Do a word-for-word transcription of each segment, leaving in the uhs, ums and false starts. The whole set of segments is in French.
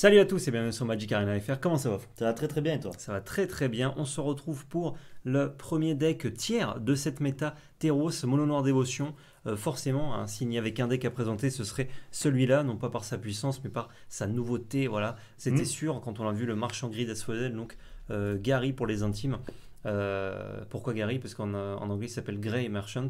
Salut à tous et bienvenue sur Magic Arena F R, comment ça va? Ça va très très bien et toi? Ça va très très bien, on se retrouve pour le premier deck tiers de cette méta Théros noir Dévotion. Euh, forcément, hein, s'il n'y avait qu'un deck à présenter, ce serait celui-là, non pas par sa puissance mais par sa nouveauté, voilà. C'était mmh. sûr quand on a vu le Marchand gris d'Asphodèle, donc euh, Gary pour les intimes. Euh, pourquoi Gary? Parce qu'en en anglais il s'appelle Grey Merchant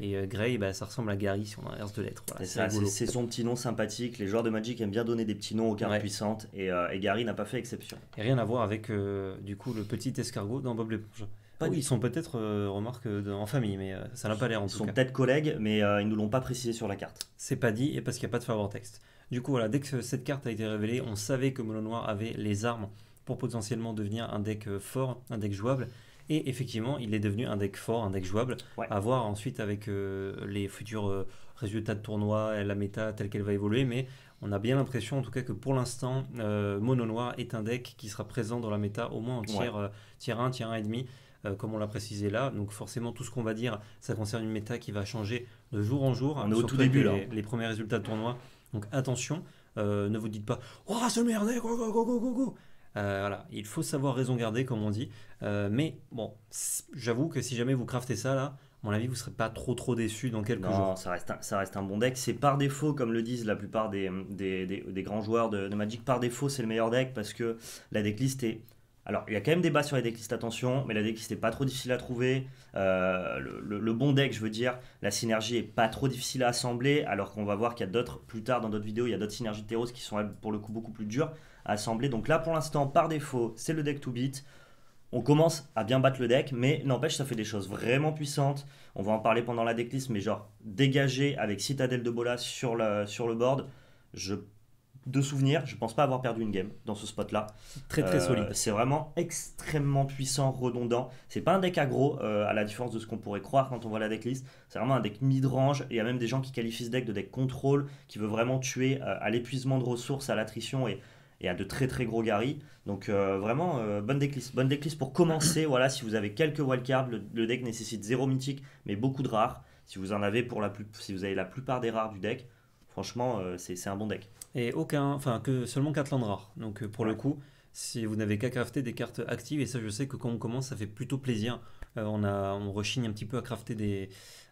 et euh, Grey bah, ça ressemble à Gary si on inverse de lettres. Voilà, c'est son petit nom sympathique, les joueurs de Magic aiment bien donner des petits noms aux cartes ouais. puissantes et, euh, et Gary n'a pas fait exception. Et rien à voir avec euh, du coup le petit escargot dans Bob l'éponge. Pas oui, du... Ils sont peut-être, euh, remarque, euh, en famille, mais euh, ça n'a pas l'air en tout cas. Ils sont peut-être collègues, mais euh, ils ne nous l'ont pas précisé sur la carte. C'est pas dit, et parce qu'il n'y a pas de favor texte. Du coup voilà, dès que cette carte a été révélée, on savait que Mono Noir avait les armes pour potentiellement devenir un deck fort, un deck jouable. Et effectivement, il est devenu un deck fort, un deck jouable, ouais. à voir ensuite avec euh, les futurs euh, résultats de tournoi, la méta telle qu'elle va évoluer, mais on a bien l'impression en tout cas que pour l'instant, euh, Mono Noir est un deck qui sera présent dans la méta au moins en tier, ouais. euh, tier un, tier un et demi, euh, comme on l'a précisé là. Donc forcément, tout ce qu'on va dire, ça concerne une méta qui va changer de jour en jour. On est au tout début, là. Les, les premiers résultats de tournoi, donc attention, euh, ne vous dites pas « Oh, c'est le meilleur deck, go, go, go, go, go, go !» Euh, voilà, il faut savoir raison garder comme on dit, euh, mais bon, j'avoue que si jamais vous craftez ça là, à mon avis vous ne serez pas trop trop déçu dans quelques non, jours. Ça reste, un, ça reste un bon deck, c'est par défaut comme le disent la plupart des, des, des, des grands joueurs de, de Magic, par défaut c'est le meilleur deck parce que la decklist est... Alors il y a quand même débat sur les decklists, attention, mais la decklist n'est pas trop difficile à trouver, euh, le, le, le bon deck je veux dire, la synergie n'est pas trop difficile à assembler, alors qu'on va voir qu'il y a d'autres, plus tard dans d'autres vidéos, il y a d'autres synergies de Théros qui sont pour le coup beaucoup plus dures à assembler. Donc là pour l'instant par défaut c'est le deck to beat, on commence à bien battre le deck, mais n'empêche ça fait des choses vraiment puissantes, on va en parler pendant la decklist, mais genre dégager avec Citadelle de Bolas sur le, sur le board, je pense... De souvenir, je pense pas avoir perdu une game dans ce spot là. Très très euh, solide. C'est vraiment extrêmement puissant, redondant. C'est pas un deck aggro euh, à la différence de ce qu'on pourrait croire quand on voit la decklist. C'est vraiment un deck mid-range. Il y a même des gens qui qualifient ce deck de deck contrôle, qui veut vraiment tuer euh, à l'épuisement de ressources, à l'attrition et, et à de très très gros Gary. Donc euh, vraiment euh, bonne decklist. Bonne decklist pour commencer. Voilà, si vous avez quelques wildcards, le, le deck nécessite zéro mythique, mais beaucoup de rares. Si vous en avez pour la plus, si vous avez la plupart des rares du deck, franchement euh, c'est un bon deck. Et aucun, enfin que seulement quatre landes rares. Donc pour ouais. le coup, si vous n'avez qu'à crafter des cartes actives, et ça je sais que quand on commence, ça fait plutôt plaisir. Euh, on, a, on rechigne un petit peu à crafter des,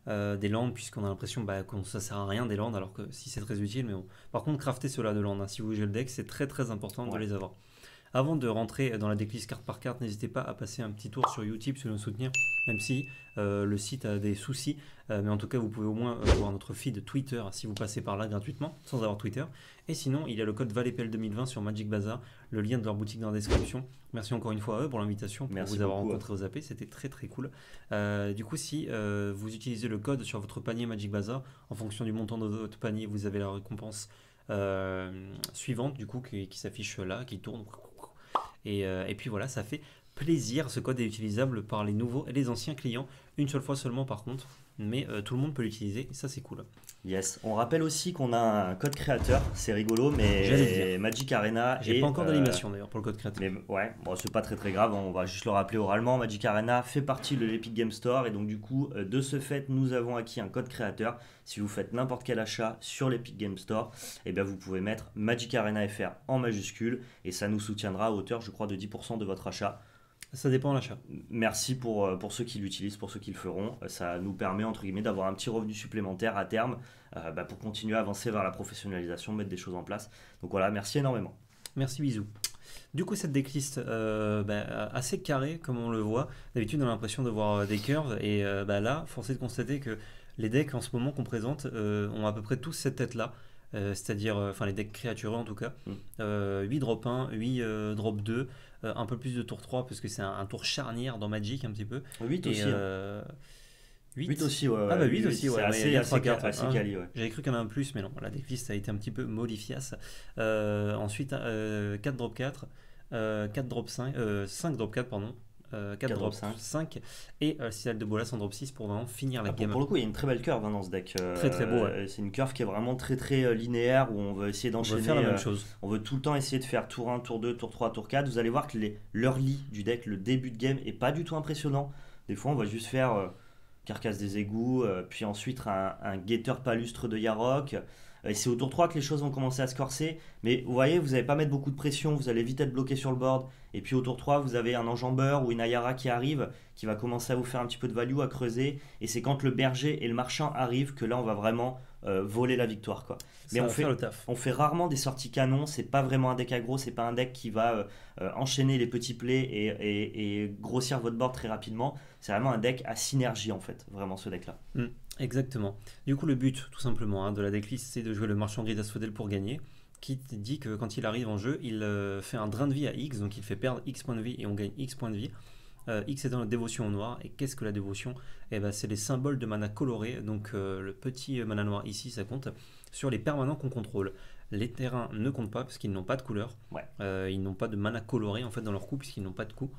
euh, des landes, puisqu'on a l'impression bah, que ça sert à rien des landes, alors que si c'est très utile. Mais bon. Par contre, crafter cela de landes, hein. si vous jouez le deck, c'est très très important ouais. de les avoir. Avant de rentrer dans la decklist carte par carte, n'hésitez pas à passer un petit tour sur Utip, sur nous soutenir, même si euh, le site a des soucis. Euh, mais en tout cas, vous pouvez au moins euh, voir notre feed Twitter si vous passez par là gratuitement, sans avoir Twitter. Et sinon, il y a le code V A L et P L deux mille vingt sur Magic Bazar, le lien de leur boutique dans la description. Merci encore une fois à eux pour l'invitation, pour Merci vous avoir beaucoup. rencontré aux A P, c'était très très cool. Euh, du coup, si euh, vous utilisez le code sur votre panier Magic Bazar, en fonction du montant de votre panier, vous avez la récompense euh, suivante, du coup, qui, qui s'affiche là, qui tourne... Et, euh, et puis voilà, ça fait plaisir. Ce code est utilisable par les nouveaux et les anciens clients, une seule fois seulement par contre, mais euh, tout le monde peut l'utiliser, et ça c'est cool. Yes, on rappelle aussi qu'on a un code créateur, c'est rigolo, mais Magic Arena... J'ai pas encore d'animation euh... d'ailleurs pour le code créateur. Mais ouais, bon, c'est pas très très grave, on va juste le rappeler oralement. Magic Arena fait partie de l'Epic Game Store, et donc du coup, de ce fait, nous avons acquis un code créateur. Si vous faites n'importe quel achat sur l'Epic Game Store, et bien vous pouvez mettre Magic Arena F R en majuscule, et ça nous soutiendra à hauteur, je crois, de dix pour cent de votre achat. Ça dépend de l'achat. Merci pour, pour ceux qui l'utilisent, pour ceux qui le feront. Ça nous permet entre guillemets d'avoir un petit revenu supplémentaire à terme euh, bah, pour continuer à avancer vers la professionnalisation, mettre des choses en place. Donc voilà, merci énormément. Merci, bisous. Du coup, cette decklist euh, bah, assez carrée, comme on le voit. D'habitude, on a l'impression de voir des curves. Et euh, bah, là, force est de constater que les decks en ce moment qu'on présente euh, ont à peu près tous cette tête-là. Euh, c'est-à-dire, enfin euh, les decks créatureux en tout cas, mm. euh, huit drop un, huit euh, drop deux, euh, un peu plus de tour trois parce que c'est un, un tour charnière dans Magic un petit peu. huit et, aussi. Euh, huit aussi, ouais. Ah bah huit, huit aussi, ouais. Assez, assez quali, ouais. J'avais cru qu'il y en a un plus, mais non, la decklist a été un petit peu modifiasse. Euh, ensuite, euh, quatre drop quatre, euh, quatre drop cinq, euh, cinq drop quatre, pardon. Euh, quatre, quatre drop cinq. cinq et euh, Citadelle de Bolas en drop six pour vraiment finir la ah, game. Pour le coup, il y a une très belle curve hein, dans ce deck. Euh, très très beau. Ouais. C'est une curve qui est vraiment très très euh, linéaire où on veut essayer d'enchaîner. On veut faire la même euh, chose. On veut tout le temps essayer de faire tour un, tour deux, tour trois, tour quatre. Vous allez voir que l'early du deck, le début de game, est pas du tout impressionnant. Des fois, on va juste faire euh, Carcasse des égouts, euh, puis ensuite un, un Guetteur palustre de Yarok. Et c'est au tour trois que les choses vont commencer à se corser. Mais vous voyez, vous n'allez pas mettre beaucoup de pression, vous allez vite être bloqué sur le board. Et puis au tour trois, vous avez un enjambeur ou une Ayara qui arrive, qui va commencer à vous faire un petit peu de value, à creuser. Et c'est quand le berger et le marchand arrivent que là, on va vraiment euh, voler la victoire, quoi. Mais on fait, le taf. on fait rarement des sorties canon, c'est pas vraiment un deck aggro, c'est pas un deck qui va euh, euh, enchaîner les petits plays et, et, et grossir votre board très rapidement. C'est vraiment un deck à synergie, en fait, vraiment ce deck-là. Mm. Exactement. Du coup, le but, tout simplement, hein, de la decklist, c'est de jouer le marchand gris d'Asphodèle pour gagner, qui dit que quand il arrive en jeu, il euh, fait un drain de vie à X, donc il fait perdre X points de vie et on gagne X points de vie. Euh, X étant la dévotion en noir. Et qu'est-ce que la dévotion? Eh ben, c'est les symboles de mana colorés, donc euh, le petit mana noir ici, ça compte, sur les permanents qu'on contrôle. Les terrains ne comptent pas, parce qu'ils n'ont pas de couleur. Ouais. Euh, ils n'ont pas de mana coloré, en fait, dans leur coup, puisqu'ils n'ont pas de coup.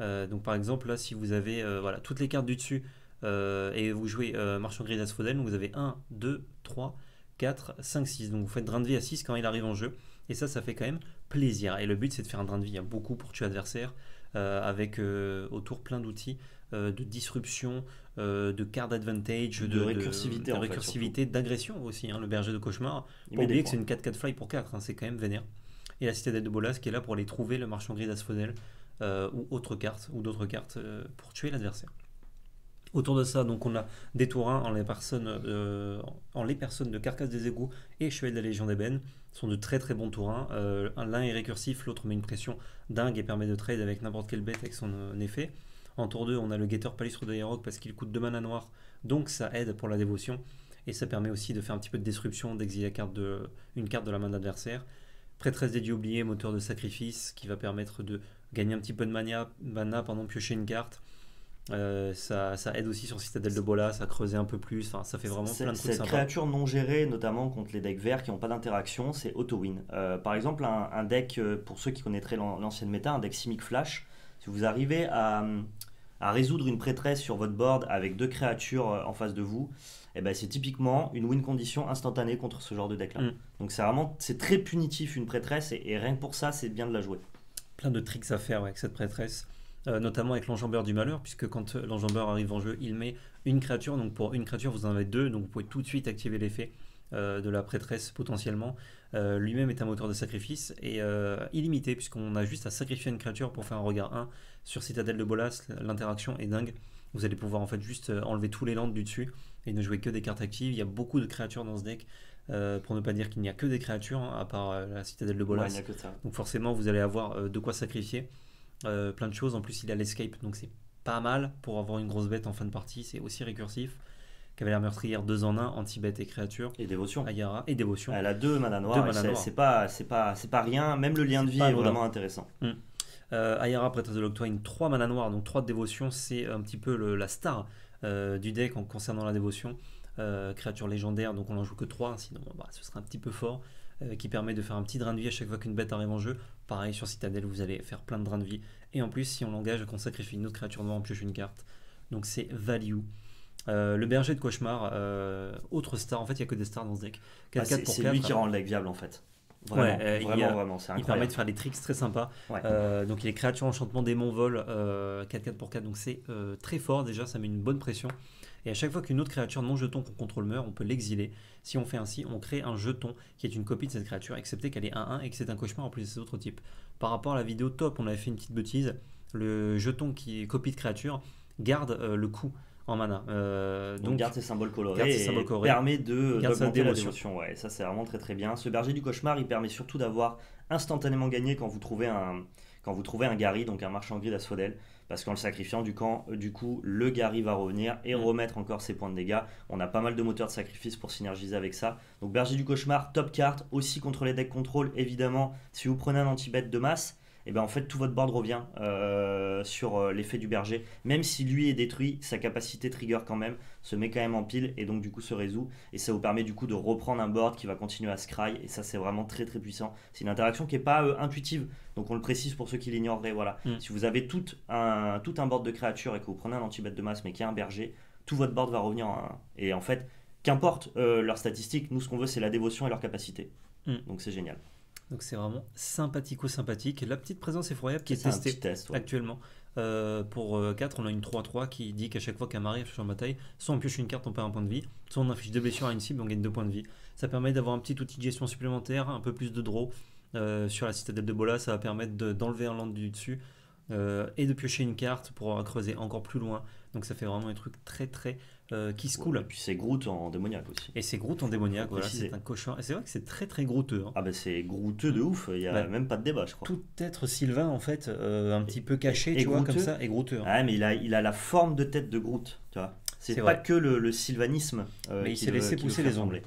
Euh, donc, par exemple, là, si vous avez euh, voilà, toutes les cartes du dessus, Euh, et vous jouez euh, Marchand gris d'Asphodèle, donc vous avez un, deux, trois, quatre, cinq, six, donc vous faites drain de vie à six quand il arrive en jeu, et ça, ça fait quand même plaisir. Et le but, c'est de faire un drain de vie, hein, beaucoup pour tuer adversaire, euh, avec euh, autour plein d'outils euh, de disruption, euh, de card advantage, de, de récursivité, de, de récursivité, d'agression aussi, hein, le berger de cauchemar, pour oublier que c'est une quatre quatre fly pour quatre, hein, c'est quand même vénère. Et la citadelle de Bolas qui est là pour aller trouver le marchand gris d'Asphodèle euh, ou autre carte, ou d'autres cartes euh, pour tuer l'adversaire. Autour de ça, donc on a des taurins en les personnes, euh, en les personnes de Carcasse des égouts et Chevalier de la légion d'ébène sont de très très bons taurins. Euh, L'un est récursif, l'autre met une pression dingue et permet de trade avec n'importe quelle bête avec son euh, effet. En tour deux, on a le guetteur palustre de Yarok parce qu'il coûte deux mana noirs, donc ça aide pour la dévotion. Et ça permet aussi de faire un petit peu de disruption, d'exiler de, une carte de la main d'adversaire. Prêtresse des dieux oubliés, moteur de sacrifice, qui va permettre de gagner un petit peu de mania, mana, pardon, piocher une carte. Euh, ça, ça aide aussi sur Citadelle de Bolas, ça creusait un peu plus, enfin, ça fait vraiment plein de trucs sympas. Cette créature non gérée, notamment contre les decks verts qui n'ont pas d'interaction, c'est auto-win. Euh, par exemple, un, un deck, pour ceux qui connaîtraient l'ancienne méta, un deck Simic Flash, si vous arrivez à, à résoudre une prêtresse sur votre board avec deux créatures en face de vous, eh ben, c'est typiquement une win condition instantanée contre ce genre de deck-là. Mm. Donc c'est vraiment, c'est très punitif une prêtresse, et, et rien que pour ça, c'est bien de la jouer. Plein de tricks à faire, ouais, avec cette prêtresse. Euh, notamment avec l'enjambeur du malheur, puisque quand l'enjambeur arrive en jeu, il met une créature, donc pour une créature vous en avez deux, donc vous pouvez tout de suite activer l'effet euh, de la prêtresse potentiellement. Euh, lui-même est un moteur de sacrifice et euh, illimité, puisqu'on a juste à sacrifier une créature pour faire un regard un sur Citadelle de Bolas. L'interaction est dingue, vous allez pouvoir en fait juste enlever tous les landes du dessus et ne jouer que des cartes actives. Il y a beaucoup de créatures dans ce deck, euh, pour ne pas dire qu'il n'y a que des créatures, hein, à part euh, la Citadelle de Bolas, ouais, donc forcément vous allez avoir euh, de quoi sacrifier. Euh, plein de choses, en plus il a l'escape, donc c'est pas mal pour avoir une grosse bête en fin de partie. C'est aussi récursif. Cavalière meurtrière deux en un, anti-bête et créature, et dévotion. Ayara et dévotion, elle a deux mana noirs, c'est pas, pas, pas rien. Même le lien de vie est vraiment intéressant. Mmh. euh, Ayara, prêtresse de Locthwain, trois mana noirs, donc trois de dévotion, c'est un petit peu le, la star euh, du deck en concernant la dévotion. Euh, créature légendaire, donc on n'en joue que trois, sinon bah, ce serait un petit peu fort. Euh, qui permet de faire un petit drain de vie à chaque fois qu'une bête arrive en jeu. Pareil, sur Citadelle, vous allez faire plein de drains de vie. Et en plus, si on l'engage, qu'on sacrifie une autre créature noire, on pioche une carte. Donc c'est value. Euh, le berger de cauchemar, euh, autre star. En fait, il n'y a que des stars dans ce deck. Ah, c'est lui qui rend le deck viable, en fait. Vraiment, ouais, euh, vraiment, a, vraiment c'est incroyable. Il permet de faire des tricks très sympas. Ouais. Euh, donc il est créature enchantement démon vol, euh, quatre quatre pour quatre. Donc c'est euh, très fort déjà, ça met une bonne pression. Et à chaque fois qu'une autre créature non jeton qu'on contrôle meurt, on peut l'exiler. Si on fait ainsi, on crée un jeton qui est une copie de cette créature, excepté qu'elle est un un et que c'est un cauchemar en plus de ses autres types. Par rapport à la vidéo top, on avait fait une petite bêtise. Le jeton qui est copie de créature garde euh, le coup en mana. Euh, donc, donc garde ses symboles colorés, garde ses symboles colorés et permet d'augmenter la dévotion. Ouais, ça c'est vraiment très très bien. Ce berger du cauchemar, il permet surtout d'avoir instantanément gagné quand vous trouvez un, quand vous trouvez un Gary, donc un marchand gris d'Asphodèle. Parce qu'en le sacrifiant, du, camp, du coup, le Gary va revenir et remettre encore ses points de dégâts. On a pas mal de moteurs de sacrifice pour synergiser avec ça. Donc, berger du cauchemar, top carte, aussi contre les decks contrôle, évidemment. Si vous prenez un anti-bête de masse, et bien en fait, tout votre board revient euh, sur euh, l'effet du berger. Même si lui est détruit, sa capacité trigger quand même se met quand même en pile et donc du coup se résout. Et ça vous permet du coup de reprendre un board qui va continuer à scry. Et ça, c'est vraiment très très puissant. C'est une interaction qui n'est pas euh, intuitive. Donc on le précise pour ceux qui l'ignoreraient, voilà. Mm. Si vous avez tout un, tout un board de créatures et que vous prenez un anti-bête de masse mais qu'il y a un berger, tout votre board va revenir en un. Et en fait, qu'importe euh, leurs statistiques, nous ce qu'on veut c'est la dévotion et leur capacité. Mm. Donc c'est génial. Donc c'est vraiment sympathico-sympathique. La petite présence effroyable qui est, est testée test, ouais. actuellement. Euh, pour euh, quatre, on a une trois trois qui dit qu'à chaque fois qu'un mari affiche en bataille, soit on pioche une carte, on perd un point de vie, soit on affiche deux blessures à une cible, on gagne deux points de vie. Ça permet d'avoir un petit outil de gestion supplémentaire, un peu plus de draw. Euh, sur la citadelle de Bolas, ça va permettre d'enlever de, un land du dessus euh, et de piocher une carte pour creuser encore plus loin. Donc ça fait vraiment un truc très très euh, qui se coule. Ouais, et puis c'est Groot en démoniaque aussi. Et c'est Groot en démoniaque, voilà, c'est un cochon. Et c'est vrai que c'est très très grooteux. Hein. Ah ben bah c'est grooteux de ouf, il n'y a bah, même pas de débat je crois. Tout être Sylvain en fait, euh, un petit peu caché, et, et tu vois, comme ça, et grooteux. Hein. Ah mais il a, il a la forme de tête de Groot, tu vois. C'est pas vrai. que le, le sylvanisme. Euh, mais il s'est laissé pousser les ongles.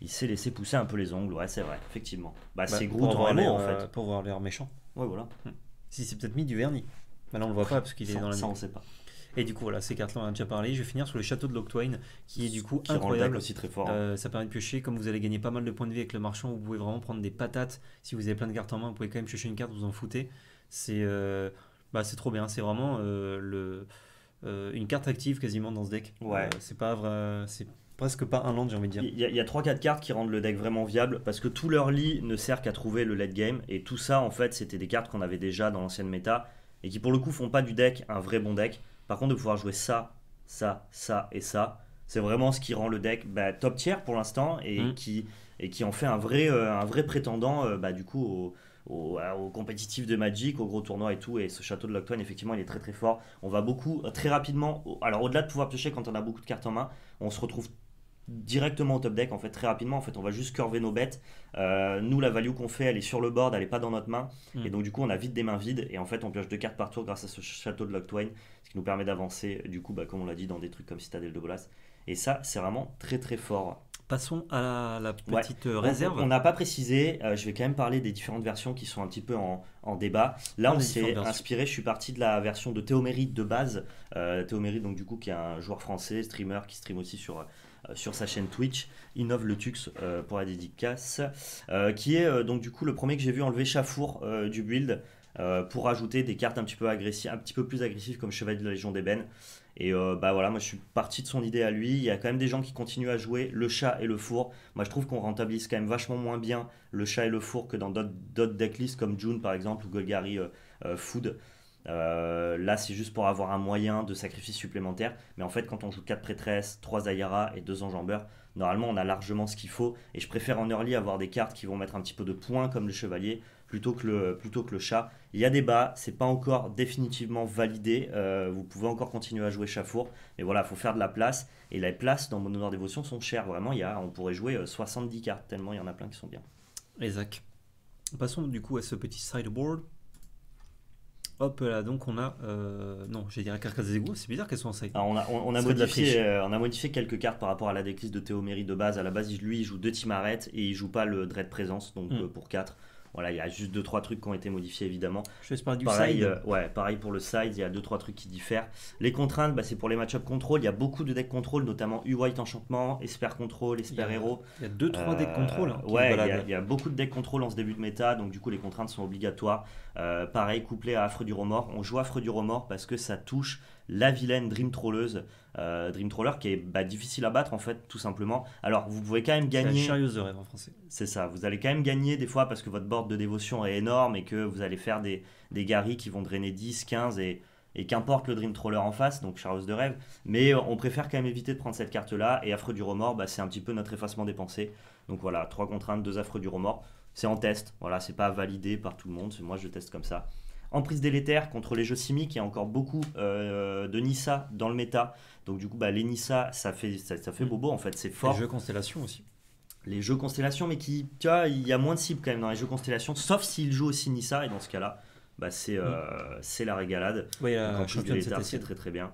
Il s'est laissé pousser un peu les ongles, ouais c'est vrai, effectivement. Bah, bah c'est Groot en l'air en fait. Pour voir l'air méchant. Ouais voilà. Hum. Si c'est peut-être mis du vernis. Bah là on le voit pas parce qu'il est dans la nuit. Ça on sait pas. Et du coup, voilà, ces cartes-là, on en a déjà parlé. Je vais finir sur le château de Locthwain, qui est du coup qui incroyable. Aussi très fort, hein. euh, ça permet de piocher. Comme vous allez gagner pas mal de points de vie avec le marchand, vous pouvez vraiment prendre des patates. Si vous avez plein de cartes en main, vous pouvez quand même piocher une carte, vous en foutez. C'est euh, bah, trop bien. C'est vraiment euh, le, euh, une carte active quasiment dans ce deck. Ouais. Euh, c'est pas vrai. C'est presque pas un land, j'ai envie de dire. Il y a, a trois quatre cartes qui rendent le deck vraiment viable parce que tout leur lit ne sert qu'à trouver le late game. Et tout ça, en fait, c'était des cartes qu'on avait déjà dans l'ancienne méta et qui, pour le coup, font pas du deck un vrai bon deck. Par contre, de pouvoir jouer ça, ça, ça et ça, c'est vraiment ce qui rend le deck bah, top tier pour l'instant et, mmh. qui, et qui en fait un vrai, euh, un vrai prétendant euh, bah, du coup, au, au, euh, au compétitif de Magic, au gros tournoi et tout. Et ce château de Locthwain, effectivement, il est très très fort. On va beaucoup, très rapidement, alors au-delà de pouvoir piocher quand on a beaucoup de cartes en main, on se retrouve directement au top deck en fait très rapidement. En fait on va juste curver nos bêtes, euh, nous la value qu'on fait elle est sur le board, elle est pas dans notre main mmh. et donc du coup on a vite des mains vides et en fait on pioche deux cartes par tour grâce à ce château de Locthwain, ce qui nous permet d'avancer du coup bah, comme on l'a dit dans des trucs comme Citadelle de Bolas et ça c'est vraiment très très fort. Passons à la, la petite ouais. réserve. On n'a pas précisé, euh, je vais quand même parler des différentes versions qui sont un petit peu en, en débat. Là, on s'est inspiré, je suis parti de la version de Théo Méry de base. Euh, Théo Méry, donc du coup, qui est un joueur français, streamer, qui stream aussi sur, euh, sur sa chaîne Twitch, Innove le Tux euh, pour la dédicace, euh, qui est euh, donc du coup le premier que j'ai vu enlever Chafour euh, du build euh, pour ajouter des cartes un petit peu agressives, un petit peu plus agressives comme Chevalier de la Légion d'ébène. Et euh, bah voilà, moi je suis parti de son idée à lui. Il y a quand même des gens qui continuent à jouer le chat et le four. Moi je trouve qu'on rentabilise quand même vachement moins bien le chat et le four que dans d'autres decklists comme June par exemple ou Golgari euh, euh, Food. Euh, là c'est juste pour avoir un moyen de sacrifice supplémentaire. Mais en fait quand on joue quatre prêtresses, trois Ayara et deux enjambeurs, normalement on a largement ce qu'il faut. Et je préfère en early avoir des cartes qui vont mettre un petit peu de points comme le chevalier plutôt que le, plutôt que le chat. Il y a débat, c'est pas encore définitivement validé, euh, vous pouvez encore continuer à jouer Chafour, mais voilà, il faut faire de la place, et les places dans Mono Noir Dévotion sont chères, vraiment, il y a, on pourrait jouer soixante-dix cartes, tellement il y en a plein qui sont bien. Exact. Passons du coup à ce petit sideboard. Hop là, donc on a, euh, non, j'ai dit la Carcasse des égouts, c'est bizarre qu'elles soient en side. On a, on, on, a modifié, euh, on a modifié quelques cartes par rapport à la decklist de Théo Méry de base. À la base, lui, il joue deux Timarets, et il joue pas le Dread Présence, donc mm. euh, pour quatre. Voilà, il y a juste deux trois trucs qui ont été modifiés évidemment. Je parle du pareil, side. Euh, ouais, pareil pour le side, il y a deux trois trucs qui diffèrent. Les contraintes, bah, c'est pour les match-up contrôle. Il y a beaucoup de decks contrôle, notamment U-White Enchantement, Esper Control, Esper Hero. Il y a deux trois euh, decks contrôle. Hein, ouais, il y, a, il y a beaucoup de decks contrôle en ce début de méta, donc du coup les contraintes sont obligatoires. Euh, pareil, couplé à Affres du remords. On joue Affres du remords parce que ça touche la vilaine Dream Trolleuse, euh, Dream Troller qui est bah, difficile à battre en fait tout simplement. Alors vous pouvez quand même gagner. C'est la chérieuse de rêve en français. C'est ça, vous allez quand même gagner des fois parce que votre board de dévotion est énorme et que vous allez faire des, des Gary qui vont drainer dix, quinze et, et qu'importe le Dream Troller en face, donc chérieuse de rêve. Mais on préfère quand même éviter de prendre cette carte là et Affreux du remords, bah, c'est un petit peu notre effacement des pensées. Donc voilà, trois contraintes, deux Affreux du remords. C'est en test, voilà, c'est pas validé par tout le monde, moi je teste comme ça. Emprise délétère contre les jeux Simic, il y a encore beaucoup euh, de Nissa dans le méta. Donc du coup, bah, les Nissa, ça fait, ça, ça fait bobo en fait, c'est fort. Les jeux Constellation aussi. Les jeux Constellation, mais qui, tu vois, il y a moins de cibles quand même dans les jeux Constellation, sauf s'ils jouent aussi Nissa, et dans ce cas-là, bah, c'est euh, oui. la régalade. Oui, la championne délétère, c'est très très bien.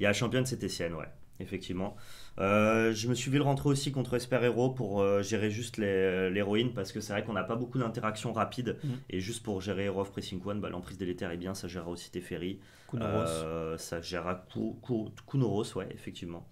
Il y a la championne cétésienne, ouais, effectivement. Euh, je me suis vu le rentrer aussi contre Esper Hero pour euh, gérer juste l'héroïne parce que c'est vrai qu'on n'a pas beaucoup d'interactions rapides mmh. et juste pour gérer Hero of Pressing One, bah, l'emprise délétère est bien, ça gérera aussi Teferi, euh, ça gérera Kunoros, ouais, effectivement.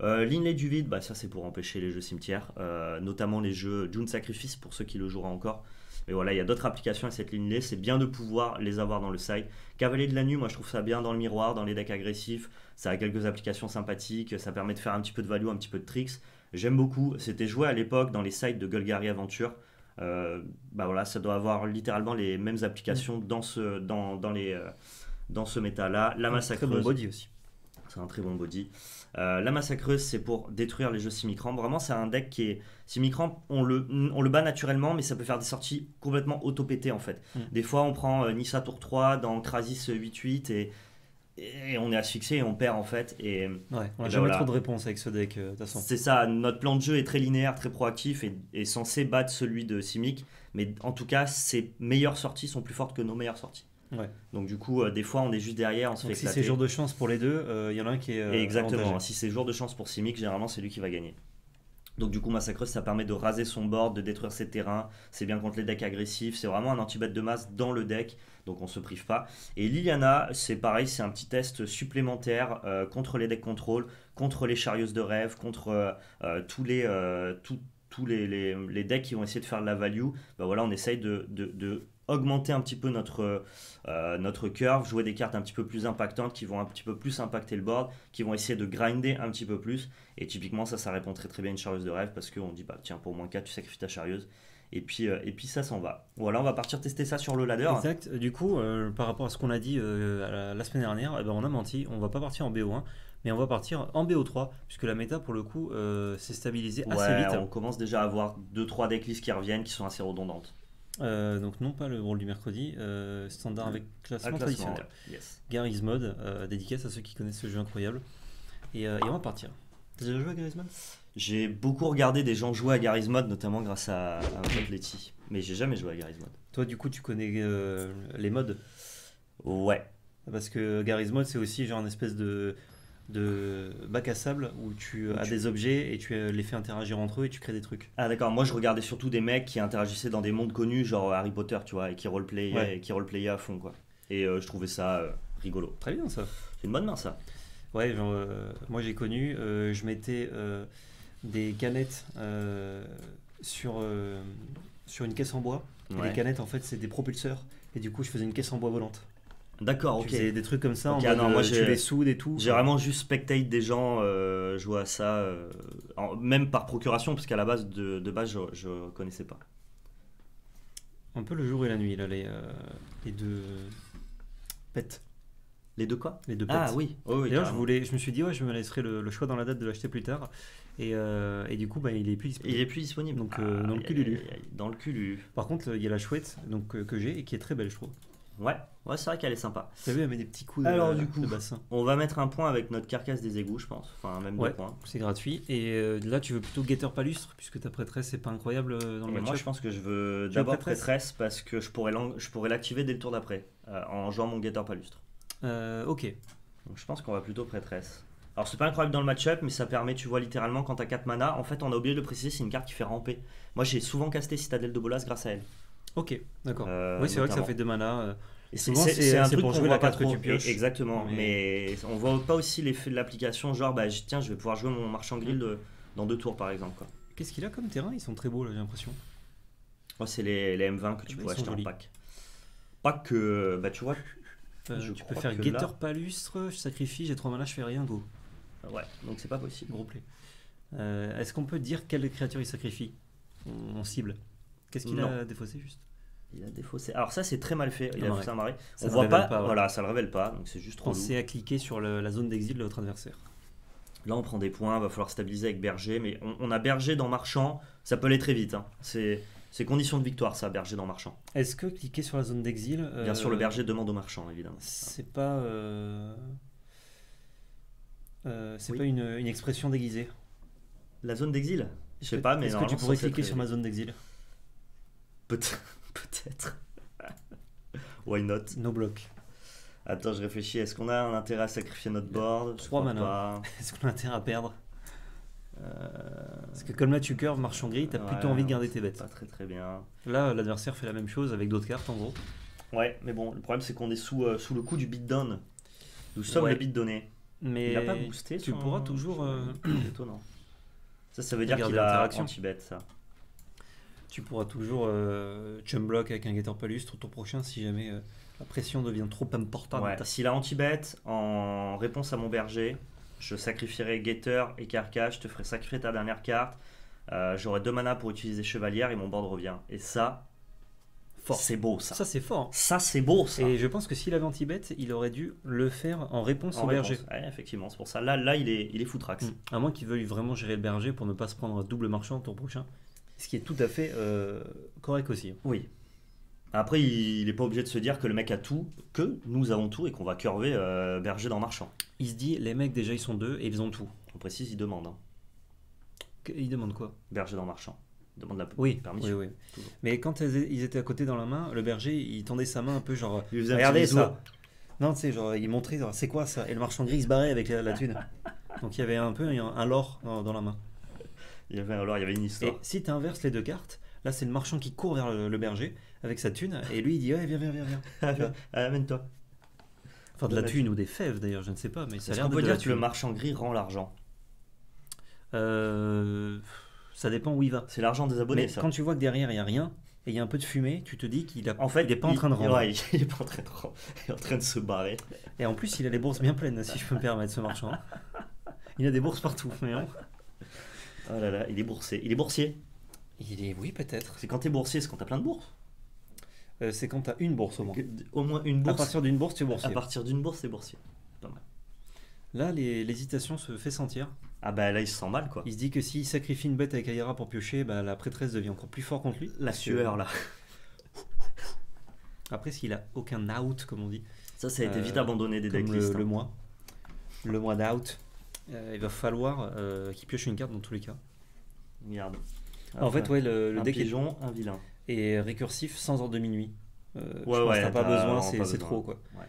Euh, L'Inlay du vide, bah, ça c'est pour empêcher les jeux cimetières, euh, notamment les jeux June Sacrifice pour ceux qui le joueront encore. Mais voilà, il y a d'autres applications à cette ligne-là, c'est bien de pouvoir les avoir dans le side. Cavalier de la nuit, moi je trouve ça bien dans le miroir, dans les decks agressifs, ça a quelques applications sympathiques, ça permet de faire un petit peu de value, un petit peu de tricks. J'aime beaucoup, c'était joué à l'époque dans les sides de Golgari Aventure, euh, bah voilà, ça doit avoir littéralement les mêmes applications mmh. dans ce, dans, dans les, euh, dans ce méta-là. La Massacreuse. C'est un très bon body aussi. C'est un très bon body. Euh, la Massacreuse, c'est pour détruire les jeux Simic Ramp. Vraiment, c'est un deck qui est... Simic Ramp, on le, on le bat naturellement, mais ça peut faire des sorties complètement auto-pétées, en fait. Mm. Des fois, on prend euh, Nissa tour trois dans Krasis huit huit et, et on est asphyxié et on perd, en fait. Et, ouais, on n'a jamais voilà. trop de réponses avec ce deck, de euh, toute façon. C'est ça, notre plan de jeu est très linéaire, très proactif et est censé battre celui de Simic. Mais en tout cas, ses meilleures sorties sont plus fortes que nos meilleures sorties. Ouais. Donc du coup euh, des fois on est juste derrière, on se donc fait si c'est jour de chance pour les deux, il euh, y en a un qui est euh, exactement avantagé. Si c'est jour de chance pour Simic, généralement c'est lui qui va gagner. Donc du coup Massacreuse, ça permet de raser son board, de détruire ses terrains. C'est bien contre les decks agressifs, c'est vraiment un anti-bet de masse dans le deck, donc on se prive pas. Et Liliana, c'est pareil, c'est un petit test supplémentaire euh, contre les decks contrôle, contre les Chariots de rêve, contre euh, tous les euh, tout, tous les, les, les decks qui vont essayer de faire de la value. Bah voilà, on essaye de, de, de augmenter un petit peu notre, euh, notre curve, jouer des cartes un petit peu plus impactantes qui vont un petit peu plus impacter le board, qui vont essayer de grinder un petit peu plus. Et typiquement, ça, ça répond très très bien à une charrieuse de rêve parce qu'on dit, bah tiens, pour moins quatre, tu sacrifies ta charrieuse. Et puis, euh, et puis ça s'en va. Voilà, on va partir tester ça sur le ladder. Exact. Du coup, euh, par rapport à ce qu'on a dit euh, la semaine dernière, eh ben, on a menti. On va pas partir en B O un, mais on va partir en B O trois, puisque la méta, pour le coup, euh, s'est stabilisée ouais, assez vite. On commence déjà à avoir deux trois decklists qui reviennent, qui sont assez redondantes. Euh, donc non pas le rôle du mercredi, euh, standard avec classement, classement traditionnel. Ouais. Yes. Garry's Mod, euh, dédicace à ceux qui connaissent ce jeu incroyable. Et, euh, et on va partir. T'as déjà joué à Garry's Mod? J'ai beaucoup regardé des gens jouer à Garry's Mod, notamment grâce à, à Letty. Mais j'ai jamais joué à Garry's Mod. Toi du coup tu connais euh, les mods? Ouais. Parce que Garry's Mod c'est aussi genre une espèce de, de bac à sable où tu où as tu... des objets et tu les fais interagir entre eux et tu crées des trucs. Ah d'accord, moi je regardais surtout des mecs qui interagissaient dans des mondes connus genre Harry Potter, tu vois, et qui roleplayaient ouais. roleplay à fond quoi. Et euh, je trouvais ça euh, rigolo. Très bien ça. C'est une bonne main ça. Ouais, genre euh, moi j'ai connu, euh, je mettais euh, des canettes euh, sur, euh, sur une caisse en bois. Ouais. Et les canettes en fait c'est des propulseurs et du coup je faisais une caisse en bois volante. D'accord, ok. Des trucs comme ça, okay, en mode, non, moi, tu les soudes et tout. J'ai vraiment juste spectate des gens euh, jouer à ça, euh, en, même par procuration, parce qu'à la base, de, de base, je ne connaissais pas. Un peu le jour et la nuit, là, les, euh, les deux pets. Les deux quoi? Les deux pets. Ah oui, oh, oui. D'ailleurs, je, voulais, je me suis dit, ouais, je me laisserai le, le choix dans la date de l'acheter plus tard. Et, euh, et du coup, bah, il est plus disponible. Il est plus disponible. Donc, ah, euh, dans, y le cululu. Y a, y a, dans le cululu. Par contre, il y a la chouette donc, euh, que j'ai et qui est très belle, je trouve. Ouais, ouais c'est vrai qu'elle est sympa. T'as vu, elle met des petits coups de, alors, du coup, de bassin. On va mettre un point avec notre carcasse des égouts, je pense. Enfin, même ouais, deux points. C'est gratuit. Et euh, là, tu veux plutôt Guetteur palustre, puisque ta prêtresse, c'est pas incroyable dans le match. Moi, je pense que je veux d'abord prêtresse, prêtresse parce que je pourrais, je pourrais l'activer dès le tour d'après, euh, en jouant mon Guetteur palustre. Euh, ok. Donc, je pense qu'on va plutôt prêtresse. Alors, c'est pas incroyable dans le match-up, mais ça permet, tu vois, littéralement, quand t'as quatre mana, en fait, on a oublié de le préciser, c'est une carte qui fait ramper. Moi, j'ai souvent casté Citadelle de Bolas grâce à elle. Ok, d'accord. Euh, oui, c'est vrai que ça fait deux manas. Euh, c'est un truc pour jouer la carte que tu pioches. Exactement, mais, mais on voit pas aussi l'effet de l'application, genre, bah, tiens, je vais pouvoir jouer mon Marchand gris de, dans deux tours, par exemple. Qu'est-ce qu'il a comme terrain? Ils sont très beaux, j'ai l'impression. Oh, c'est les, les M vingt que tu bah, pourrais acheter en pack. Pas que, bah, tu vois, euh, je tu peux faire Guetteur palustre, je sacrifie, j'ai trois manas, je fais rien, go. Ouais, donc c'est pas possible. Gros play. Euh, Est-ce qu'on peut dire quelle créature il sacrifie? On cible. Qu'est-ce qu'il a défaussé juste? Il a défaussé. Alors ça c'est très mal fait. Il ah, a fait ça marrer. On ne voit pas. pas ouais. Voilà, ça le révèle pas. Donc c'est juste trop. Pensez à cliquer sur le, la zone d'exil de votre adversaire. Là on prend des points. Va falloir stabiliser avec Berger. Mais on, on a Berger dans Marchand. Ça peut aller très vite. Hein. C'est condition de victoire ça. Berger dans Marchand. Est-ce que cliquer sur la zone d'exil euh, bien sûr le Berger demande au Marchand évidemment. C'est pas. Euh... Euh, c'est oui. pas une, une expression déguisée. La zone d'exil. Je sais pas. Mais est-ce que tu pourrais cliquer sur ma zone d'exil? Peut-être. Why not? No block. Attends, je réfléchis. Est-ce qu'on a un intérêt à sacrifier notre board? trois manas. Est-ce qu'on a intérêt à perdre? euh... Parce que comme là tu curves Marchand gris, t'as ouais, plutôt envie de garder tes bêtes. Pas très très bien. Là, l'adversaire fait la même chose avec d'autres cartes en gros. Ouais, mais bon, le problème c'est qu'on est sous, euh, sous le coup du beatdown. Nous sommes ouais. les beatdonnés. Mais il a pas boosté. Tu son... pourras toujours. Euh... Étonnant. Ça, ça veut dire qu'il a anti-bet ça. Tu pourras toujours euh, chum block avec un Guetteur palustre ton prochain si jamais euh, la pression devient trop importante. Ouais, s'il a anti-bet, en réponse à mon Berger, je sacrifierai Guetteur et Carcasse, je te ferai sacrifier ta dernière carte. Euh, J'aurai deux manas pour utiliser chevalière et mon board revient. Et ça, fort, c'est beau ça. Ça c'est fort. Ça c'est beau ça. Et je pense que s'il avait anti-bet, il aurait dû le faire en réponse en au réponse. berger. Ouais, effectivement, c'est pour ça. Là, là il est, il est foutrax. Mmh. À moins qu'il veuille vraiment gérer le berger pour ne pas se prendre double marchand au tour prochain. Ce qui est tout à fait euh, correct aussi. Oui. Après, il n'est pas obligé de se dire que le mec a tout, que nous avons tout et qu'on va curver euh, berger dans marchand. Il se dit, les mecs déjà ils sont deux et ils ont tout. On précise, ils demandent. Hein. Ils demandent quoi? Berger dans marchand. Ils demandent la oui, permission. Oui, oui. Toujours. Mais quand ils étaient à côté dans la main, le berger, il tendait sa main un peu genre, regardez ça. Doigt. Non, tu sais, genre, il montrait, c'est quoi ça? Et le marchand gris se barrait avec la, la thune. Donc il y avait un peu un, un lore dans, dans la main. Il y avait alors il y avait une histoire. Et si tu inverses les deux cartes, là c'est le marchand qui court vers le, le berger avec sa thune et lui il dit ouais, viens viens viens viens. Amène-toi. Enfin de la thune ou des fèves d'ailleurs, je ne sais pas, mais ça a l'air de, de dire que le marchand gris rend l'argent. Euh, ça dépend où il va. C'est l'argent des abonnés. Mais ça. Quand tu vois que derrière il y a rien et il y a un peu de fumée, tu te dis qu'il a en fait il est pas il, en train de rendre. Ouais, il est pas en train de rendre. Il est en train de se barrer. Et en plus il a les bourses bien pleines si je peux me permettre ce marchand. Il a des bourses partout, mais non. Oh là là, il est boursier. Il est boursier. Il est, oui, peut-être. C'est quand t'es boursier, c'est quand t'as plein de bourses. Euh, c'est quand t'as une bourse au moins. Au moins une bourse. À partir d'une bourse, c'est boursier. À partir d'une bourse, c'est boursier. Pas mal. Là, l'hésitation se fait sentir. Ah bah là, il se sent mal quoi. Il se dit que s'il sacrifie une bête avec Ayara pour piocher, bah, la prêtresse devient encore plus forte contre lui. La sueur que... là. Après, s'il a aucun out, comme on dit. Ça, ça a été euh, vite abandonné des decklists. Le, le hein. mois. Le mois d'out. Euh, il va falloir euh, qu'il pioche une carte dans tous les cas. Merde. Après, en fait, ouais, le, le un deck pigeon, est un vilain. Et récursif sans ordre de minuit. Euh, ouais, ouais, t'as pas besoin, c'est trop quoi. Ouais.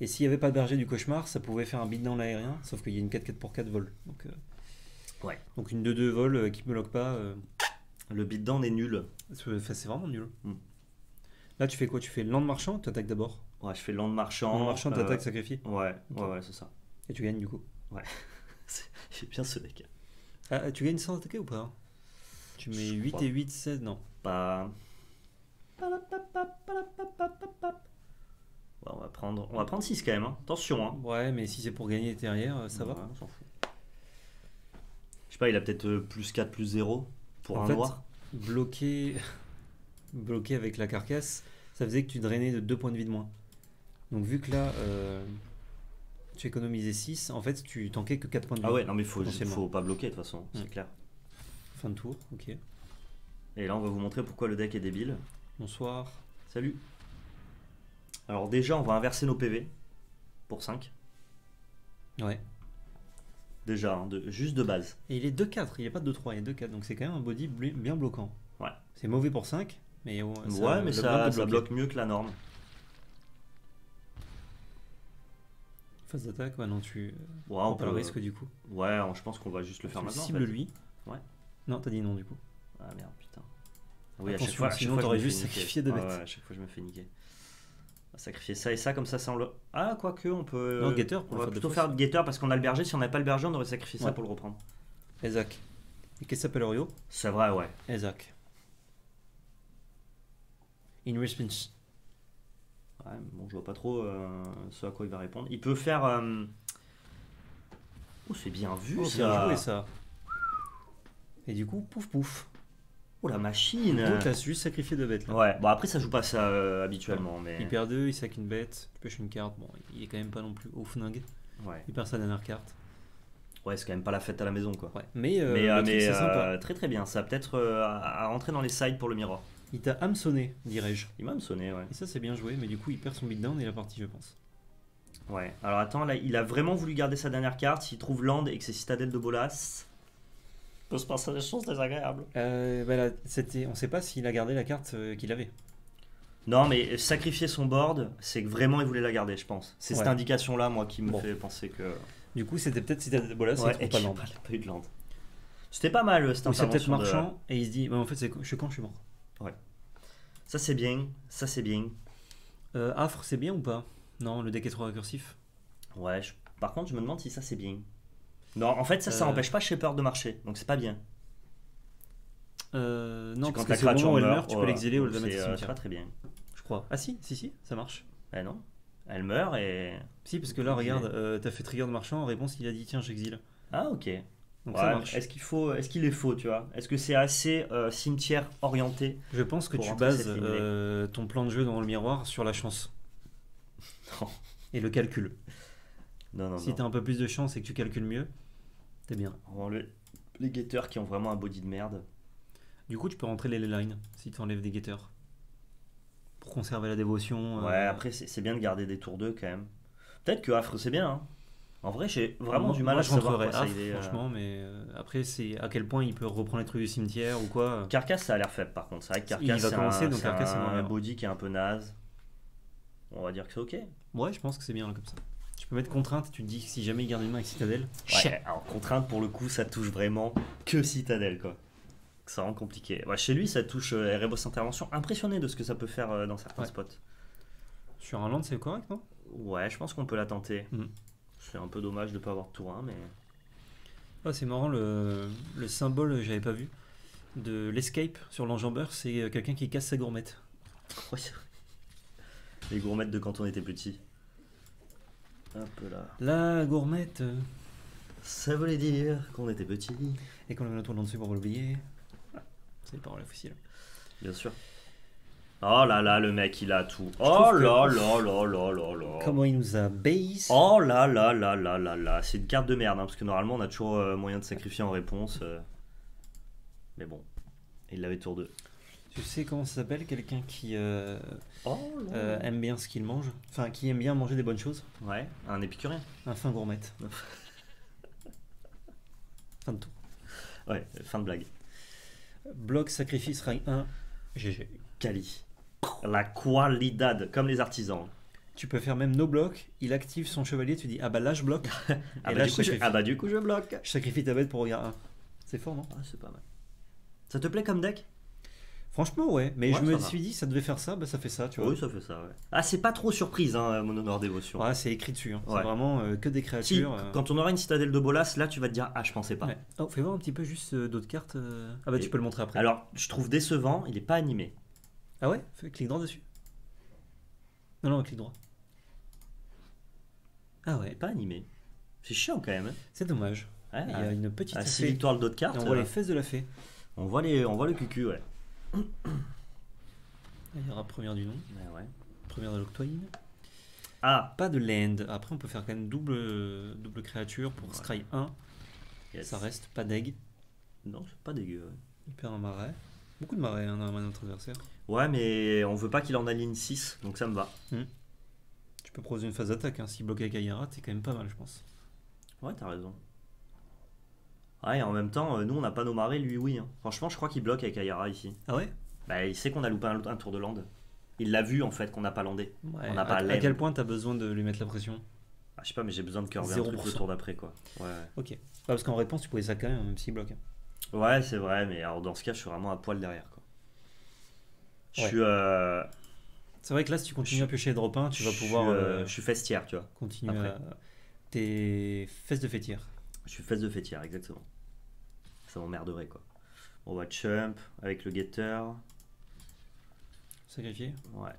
Et s'il n'y avait pas de berger du cauchemar, ça pouvait faire un bid dans l'aérien, sauf qu'il y a une quatre quatre pour quatre vol. Donc, euh, ouais. donc une deux deux vol euh, qui me lock pas. Euh... Le bid down est nul. C'est vraiment nul. Mm. Là, tu fais quoi? Tu fais land marchand ou t'attaques d'abord? Ouais, je fais land marchand. Land marchand, t'attaques euh... sacrifié. Ouais, okay. ouais, ouais, c'est ça. Et tu gagnes du coup? Ouais. J'ai bien ce deck. Ah, tu gagnes sans attaquer ou pas? Tu mets huit et huit, seize, non. Pas. Bah... Ouais, on va prendre, on va prendre six quand même. Hein. Attention. Hein. Ouais, mais si c'est pour gagner derrière, ça ouais, va. On s'en fout. Je sais pas, il a peut-être plus quatre, plus zéro pour en un fait, noir. Bloqué... bloqué avec la carcasse, ça faisait que tu drainais de deux points de vie de moins. Donc vu que là. Euh... tu économisais six, en fait tu tankais que quatre points de vie. Ah ouais, non mais il faut, faut pas bloquer de toute façon, c'est mmh. clair. Fin de tour, ok. Et là on va vous montrer pourquoi le deck est débile. Bonsoir. Salut. Alors déjà on va inverser nos P V pour cinq. Ouais. Déjà, hein, de, juste de base. Et il est deux quatre, il n'y a pas de deux trois, il est deux quatre, donc c'est quand même un body bien bloquant. Ouais. C'est mauvais pour cinq, mais on, ça, ouais, mais ça, ça bloque mieux que la norme. Phase d'attaque, ouais, non, tu. Ouais, on, on peut le risque du coup. Ouais, je pense qu'on va juste le faire maintenant. Cible en fait. Lui. Ouais. Non, t'as dit non du coup. Ah merde, putain. Oui, attention, à chaque fois, sinon t'aurais juste sacrifié deux bêtes. Ah, ouais, à chaque fois, je me fais niquer. Sacrifier ça et ça, comme ça, ça on le. Ah, quoique, on peut. Non, Guetteur, on va plutôt faire Guetteur parce qu'on a le berger. Si on n'a pas le berger, on devrait sacrifier ouais. ça pour le reprendre. Ezak. Et qu'est-ce que s'appelle Orio? C'est vrai, ouais. Ezak. In response. Ouais, bon, je vois pas trop euh, ce à quoi il va répondre. Il peut faire. Euh... Oh, c'est bien vu oh, ça. Bien joué, ça. Et du coup, pouf pouf. Oh la machine. Donc t'as juste sacrifié deux bêtes là. Ouais, bon après ça joue pas ça euh, habituellement. Ouais. Mais... il perd deux, il sac une bête, il pêche une carte. Bon, il est quand même pas non plus ouf ningue. Ouais. Il perd sa dernière carte. Ouais, c'est quand même pas la fête à la maison quoi. Ouais. Mais, euh, mais, euh, mais c'est euh, sympa. Très très bien. Ça va peut-être euh, à rentrer dans les sides pour le miroir. Il t'a hameçonné, dirais-je. Il m'a hameçonné, ouais. Et ça, c'est bien joué, mais du coup, il perd son beatdown et la partie, je pense. Ouais, alors attends, là, il a vraiment voulu garder sa dernière carte. S'il trouve land et que c'est Citadelle de Bolas, il peut se passer des choses désagréables. Euh, bah là, on ne sait pas s'il a gardé la carte euh, qu'il avait. Non, mais sacrifier son board, c'est que vraiment, il voulait la garder, je pense. C'est ouais. cette indication-là, moi, qui me bon. fait penser que... Du coup, c'était peut-être Citadelle de Bolas ouais, et qu'il n'a pas, pas eu de land. C'était pas mal, cette intervention. Ou c'est peut-être marchand, de... et il se dit, bah, en fait, c'est... je suis quand je suis mort. Ouais. Ça c'est bien, ça c'est bien. Euh, Affres c'est bien ou pas? Non, le deck est trop récursif. Ouais, je... par contre je me demande si ça c'est bien. Non, en fait ça, euh... ça empêche pas Shepherd de marcher, donc c'est pas bien. Euh, non, parce, parce que, que c'est bon, elle meurt, tu peux l'exiler ou le mettre au cimetière. C'est pas très bien. Je crois. Ah si, si, si, ça marche. Ah non, elle meurt et... Si, parce que là, regarde, euh, t'as fait trigger de marchand, en réponse il a dit tiens j'exile. Ah ok. Donc ouais, est-ce qu'il faut, est-ce qu'il est faux, tu vois? Est-ce que c'est assez euh, cimetière orienté? Je pense que tu bases euh, ton plan de jeu dans le miroir sur la chance. Non. Et le calcul. Non, non, si t'as un peu plus de chance et que tu calcules mieux, t'es bien. Oh, le, les guetteurs qui ont vraiment un body de merde. Du coup, tu peux rentrer les lines si t'enlèves des guetteurs. Pour conserver la dévotion. Ouais, euh... après, c'est bien de garder des tours deux quand même. Peut-être que Affre, c'est bien. Hein. En vrai, j'ai vraiment du mal à savoir quoi ça idée, franchement, mais euh, après, c'est à quel point il peut reprendre les trucs du cimetière ou quoi. Carcasse, ça a l'air faible par contre. C'est vrai que Carcasse, il va commencer, un, donc Carcasse, c'est un body qui est un peu naze. On va dire que c'est ok. Ouais, je pense que c'est bien là, comme ça. Tu peux mettre contrainte, tu te dis que si jamais il garde une main avec Citadelle. Ouais, alors contrainte, pour le coup, ça touche vraiment que Citadelle, quoi. Ça rend compliqué. Ouais, chez lui, ça touche euh, Erebos Intervention. Impressionné de ce que ça peut faire euh, dans certains ouais. spots. Sur un land, c'est correct, non? Ouais, je pense qu'on peut la tenter. Mm. C'est un peu dommage de ne pas avoir de tour un, mais... Oh, c'est marrant, le, le symbole, j'avais pas vu, de l'escape sur l'enjambeur, c'est quelqu'un qui casse sa gourmette. Ouais, c'est vrai. Les gourmettes de quand on était petit. Un peu là. La gourmette. Ça voulait dire qu'on était petit. Et qu'on avait notre tour dessus pour l'oublier. C'est les paroles fossiles. Bien sûr. Oh là là, le mec, il a tout. Oh là là là là là là. Comment il nous a base. Oh là là là là là là. C'est une carte de merde, hein, parce que normalement, on a toujours euh, moyen de sacrifier en réponse. Euh... Mais bon, il l'avait tour deux. Tu sais comment ça s'appelle, quelqu'un qui euh, oh euh, aime bien ce qu'il mange? Enfin, qui aime bien manger des bonnes choses. Ouais, un épicurien. Un fin gourmette. Fin de tour. Ouais, fin de blague. Bloc, sacrifice, rang un, G G. Quali. La qualidad, comme les artisans. Tu peux faire même nos blocs, il active son chevalier, tu dis ah bah là je bloque. ah, bah là, je coup, je, ah bah du coup je bloque. Je sacrifie ta bête pour regarder un. C'est fort, non? Ah, c'est pas mal. Ça te plaît comme deck? Franchement, ouais, mais ouais, je me suis va. dit ça devait faire ça, bah ça fait ça, tu vois. Oui, ça fait ça, ouais. Ah, c'est pas trop surprise, hein, mon honneur dévotion. Ah, c'est écrit dessus, hein. Ouais. C'est vraiment euh, que des créatures. Si, euh... Quand on aura une citadelle de Bolas, là tu vas te dire ah, je pensais pas. Ouais. Oh, fais voir un petit peu juste euh, d'autres cartes. Euh... Ah, bah et... tu peux le montrer après. Alors, je trouve décevant, il est pas animé. Ah ouais? Fais, clique droit dessus. Non, non, clique droit. Ah ouais, pas animé. C'est chiant quand même. Hein. C'est dommage. Ouais, il y a une petite victoire d'autres cartes. Et on voit euh... les fesses de la fée. On voit, les... on voit le cucu, ouais. Il y aura première du nom. Ouais, ouais. Première de Locthwain. Ah, pas de land. Après, on peut faire quand même double, double créature pour ouais. Scry un. Yes. Ça reste pas deg. Non, c'est pas dégueu. Ouais. Il perd un marais. Beaucoup de marais hein, dans notre adversaire. Ouais, mais on veut pas qu'il en aligne six, donc ça me va. Mmh. Tu peux proposer une phase d'attaque. Hein. Si bloqué avec Ayara, t'es quand même pas mal, je pense. Ouais, t'as raison. Ouais, et en même temps, nous on n'a pas nos marais, lui oui. Hein. Franchement, je crois qu'il bloque avec Ayara ici. Ah ouais? Bah, il sait qu'on a loupé un, un tour de land. Il l'a vu en fait qu'on n'a pas landé. Ouais, on a pas à, à quel point t'as besoin de lui mettre la pression? Ah, je sais pas, mais j'ai besoin de curver un truc le tour d'après quoi. Ouais. Ok. Ouais, parce qu'en réponse, tu pouvais ça quand même, même s'il bloque. Ouais, c'est vrai, mais alors dans ce cas, je suis vraiment à poil derrière quoi. Je ouais. suis. Euh... C'est vrai que là, si tu continues je... à piocher et drop un, tu je vas pouvoir. Euh... Je suis festière, tu vois. Continue après. À... T'es fesses de fêtière. Je suis fesse de fêtière, exactement. Ça m'emmerderait, quoi. On va chump avec le guetteur. Sacrifier? Ouais.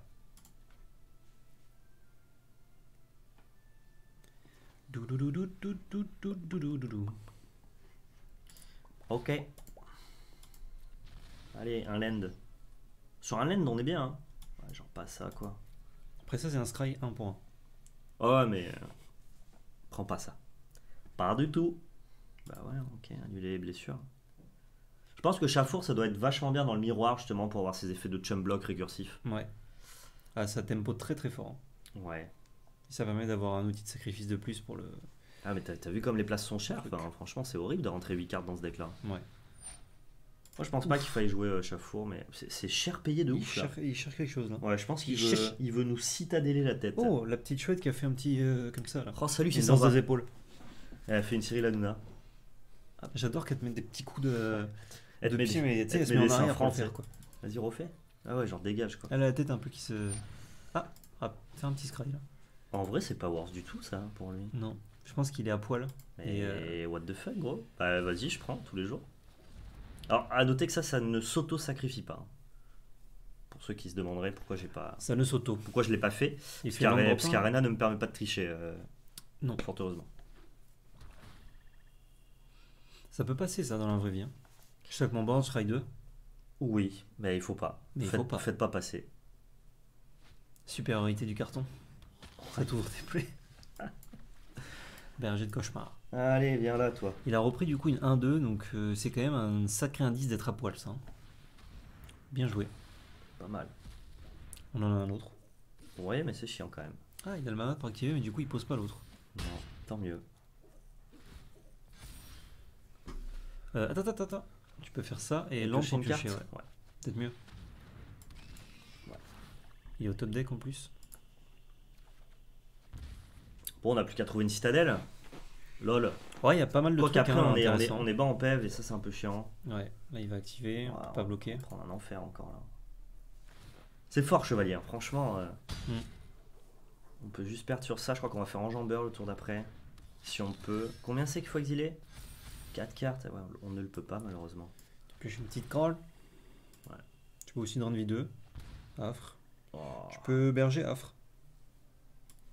Ok. Allez, un land. Sur un land, on est bien. Hein. Ouais, genre pas ça, quoi. Après ça, c'est un scry un pour un. Oh, mais... Prends pas ça. Pas du tout. Bah ouais, ok, annuler les blessures. Je pense que Chafour, ça doit être vachement bien dans le miroir, justement, pour avoir ses effets de chum block récursif. Ouais. Ah, ça tempo très très fort. Hein. Ouais. Ça permet d'avoir un outil de sacrifice de plus pour le... Ah, mais t'as vu comme les places sont chères enfin, hein, franchement, c'est horrible de rentrer huit cartes dans ce deck-là. Ouais. Moi, je pense ouf. Pas qu'il faille jouer euh, Chafour, mais c'est cher payé de il ouf. Cher, il cherche quelque chose, là. Ouais, je pense qu'il veut, cherche... veut nous citadeller la tête. Oh, la petite chouette qui a fait un petit... Euh, comme ça, là. Oh, salut, c'est dans ses épaules. Elle a fait une série Lanouna. J'adore qu'elle te mette des petits coups de, elle de pied, mais tu sais, elle se met en arrière pour en faire quoi. Vas-y, refais. Ah ouais, genre dégage quoi. Elle a la tête un peu qui se... Ah, ah c'est un petit scry là. En vrai, c'est pas worse du tout ça pour lui. Non, je pense qu'il est à poil. Et, et euh... what the fuck gros. Bah vas-y, je prends tous les jours. Alors, à noter que ça, ça ne s'auto-sacrifie pas. Pour ceux qui se demanderaient pourquoi j'ai pas... Ça ne s'auto. Pourquoi je l'ai pas fait. Parce qu'Arena ne me permet pas de tricher. Euh... Non. Fort heureusement. Ça peut passer ça dans la vraie vie. Hein. Je sais que mon board strike deux. Oui, mais il faut pas. Mais faites, il faut pas. Faites pas passer. Supériorité du carton. Ça t'ouvre tes plaies. Berger de cauchemar. Allez, viens là, toi. Il a repris du coup une un deux, donc euh, c'est quand même un sacré indice d'être à poil, ça. Hein. Bien joué. Pas mal. On en a un autre. Ouais, mais c'est chiant quand même. Ah, il a le mana pour activer, mais du coup, il pose pas l'autre. Non, tant mieux. Euh, attends, attends, attends. Tu peux faire ça et l'ampe en carte. Ouais. Ouais. Peut-être mieux. Ouais. Il est au top deck en plus. Bon, on n'a plus qu'à trouver une citadelle. Lol. Ouais, il y a pas mal de quoi trucs. Après, hein, on, est, on, est, on est bas en P E V et ça, c'est un peu chiant. Ouais, là, il va activer. Ouais, on peut on pas bloquer. On va prendre un enfer encore là. C'est fort, chevalier. Hein. Franchement, euh, mm. on peut juste perdre sur ça. Je crois qu'on va faire enjambeur le tour d'après. Si on peut. Combien c'est qu'il faut exiler? Quatre cartes, ouais, on ne le peut pas malheureusement. Tu pioches une petite crawl. Ouais. Tu peux aussi dans vie deux. Affre. Oh. Tu peux berger Affre.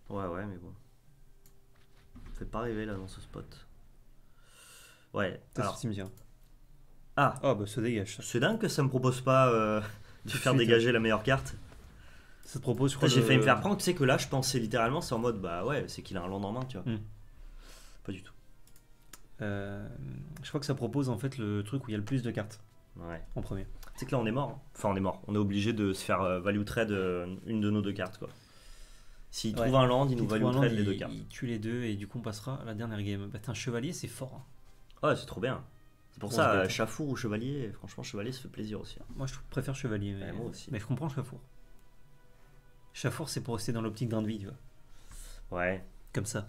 Ouais, ouais, mais bon. Ça fait pas rêver là dans ce spot. Ouais. Alors... cimetière. Ah. Oh, bah se dégage. C'est dingue que ça me propose pas euh, de faire suite, dégager ouais. la meilleure carte. Ça te propose quoi? J'ai le... failli me faire prendre. Tu sais que là, je pensais littéralement, c'est en mode bah ouais, c'est qu'il a un land en main, tu vois. Mm. Pas du tout. Euh, je crois que ça propose en fait le truc où il y a le plus de cartes ouais. en premier. C'est que là on est mort. Enfin on est mort. On est obligé de se faire euh, value trade euh, une de nos deux cartes quoi. S'il ouais. trouve un land, il, il nous value trade land, les il, deux cartes. Il tue les deux et du coup on passera à la dernière game. Bah, un chevalier c'est fort. Hein. Ouais c'est trop bien. C'est pour on ça euh, Chafour ou chevalier. Franchement chevalier se fait plaisir aussi. Hein. Moi je préfère chevalier. Mais, ouais, moi aussi. Mais je comprends Chafour. Chafour c'est pour rester dans l'optique d'un de vie tu vois. Ouais. Comme ça.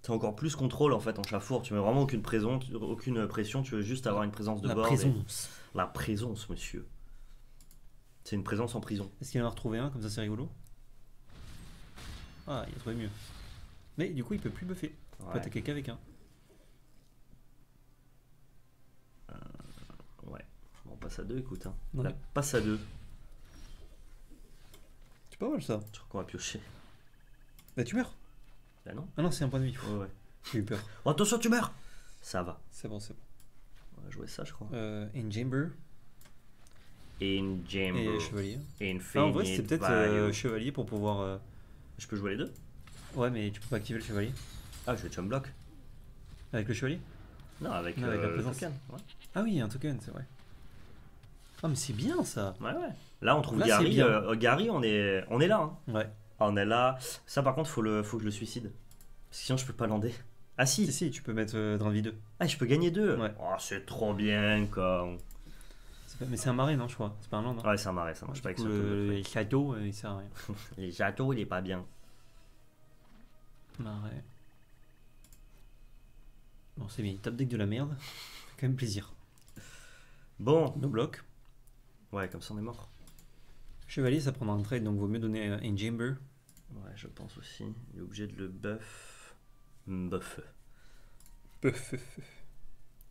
T'as encore plus contrôle en fait en chafour, tu mets vraiment aucune, présence, aucune pression, tu veux juste avoir une présence de bord. La présence. Et... La présence, monsieur. C'est une présence en prison. Est-ce qu'il en a retrouvé un, comme ça c'est rigolo? Ah, il a trouvé mieux. Mais du coup, il peut plus buffer. Ouais. Il peut attaquer qu'avec un. Euh, ouais. On passe à deux, écoute. Hein. Ouais. La passe à deux. C'est pas mal ça. Je crois qu'on va piocher. Bah, tu meurs. Ah non, ah non c'est un point de vie. Ouais, ouais. J'ai eu peur. Oh, attention, tu meurs. Ça va. C'est bon, c'est bon. On va jouer ça, je crois. Euh, Enjambeur. Enjambeur. Et chevalier. Ah, en vrai, c'était peut-être euh, chevalier pour pouvoir. Euh... Je peux jouer les deux? Ouais, mais tu peux pas activer le chevalier. Ah, je vais chum block. Avec le chevalier? Non, avec, non, avec euh, la présence. Token. Ouais. Ah oui, un token, c'est vrai. Ah, mais c'est bien ça. Ouais, ouais. Là, on trouve là, Gary. Euh, Gary, on est, on est là. Hein. Ouais. Ah, on est là. Ça, par contre, faut, le, faut que je le suicide. Parce que sinon, je peux pas lander. Ah, si. Si, si tu peux mettre euh, dans le vie deux. Ah, je peux gagner deux. Ouais. Oh, c'est trop bien, quoi. Pas... Mais c'est un marais, non, je crois. C'est pas un land. Ouais, c'est un marais, ça marche pas avec ça. Le... Les châteaux, euh, il sert à rien. Les châteaux, il est pas bien. Marais. Bon, c'est bien. Top deck de la merde. Quand même plaisir. Bon. Nos blocs. Ouais, comme ça, on est mort. Chevalier, ça prendra un trade, donc vaut mieux donner un Enjambeur. Ouais, je pense aussi. Il est obligé de le buff. Buff. Buff.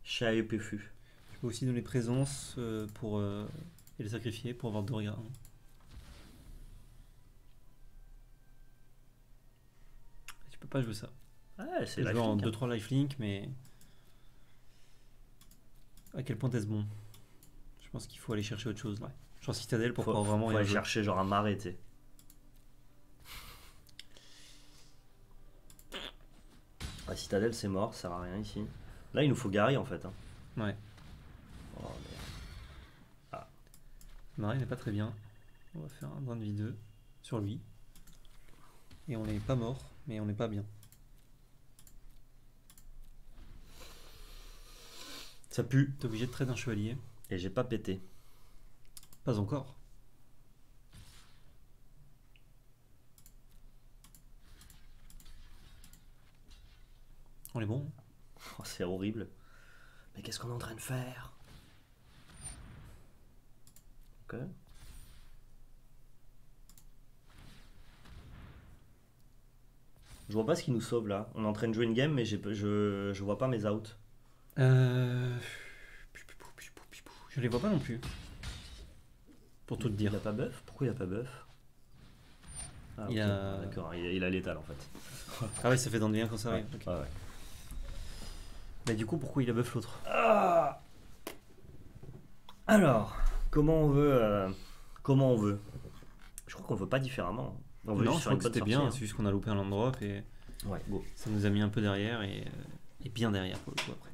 Chat et puffu. Je peux aussi donner présence euh, pour, euh, et le sacrifier pour avoir deux regards. Tu peux pas jouer ça. Ouais, c'est lifelink. En deux trois lifelink, mais. À quel point est-ce bon? Je pense qu'il faut aller chercher autre chose. Ouais. Genre citadelle pour faut, pouvoir vraiment faut aller chercher genre un marais, tu sais. La citadelle c'est mort, ça sert à rien ici. Là il nous faut Gary en fait. Hein. Ouais. Oh merde. Ah. Marais n'est pas très bien. On va faire un drain de vie deux sur lui. Et on n'est pas mort, mais on n'est pas bien. Ça pue. T'es obligé de traiter un chevalier. Et j'ai pas pété. Pas encore. On est bon. Oh, c'est horrible. Mais qu'est-ce qu'on est en train de faire? Ok. Je vois pas ce qui nous sauve là. On est en train de jouer une game, mais je, je vois pas mes outs. Euh... Je les vois pas non plus. Pour tout te dire. Il a pas buff? Pourquoi il a pas buff? Ah, okay. a... D'accord, il a l'étal en fait. Ah ouais, ça fait dans le lien quand ça arrive. Ouais. Okay. Ah ouais. Mais du coup, pourquoi il a buff l'autre? Ah. Alors, comment on veut euh, Comment on veut Je crois qu'on veut pas différemment. On veut non, juste je crois que c'était bien, hein. C'est juste qu'on a loupé un land drop et ouais, bon, ça nous a mis un peu derrière et, euh, et bien derrière pour le coup après.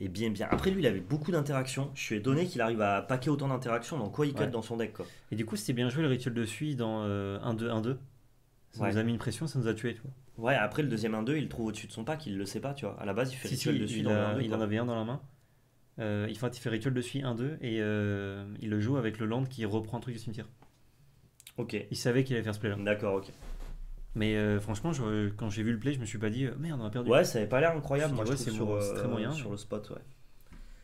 Et bien bien. Après lui, il avait beaucoup d'interactions. Je suis étonné qu'il arrive à paquer autant d'interactions dans quoi il cut ouais. dans son deck quoi. Et du coup, c'était bien joué le rituel de suie dans euh, un deux un deux. Ça ouais. nous a mis une pression, ça nous a tué, tu vois. Ouais, après le deuxième un deux, il le trouve au-dessus de son pack, il le sait pas, tu vois. À la base, il fait si, rituel si, de suie dans un deux. Il en avait un dans la main. Euh, il, fait, il fait rituel de suie un deux et euh, il le joue avec le land qui reprend le truc du cimetière. Ok. Il savait qu'il allait faire ce play là. D'accord, ok. Mais euh, franchement, je, quand j'ai vu le play, je me suis pas dit euh, merde, on a perdu. Ouais, ça avait pas l'air incroyable. Moi, je trouve sur, euh, très moyen, sur le spot, ouais.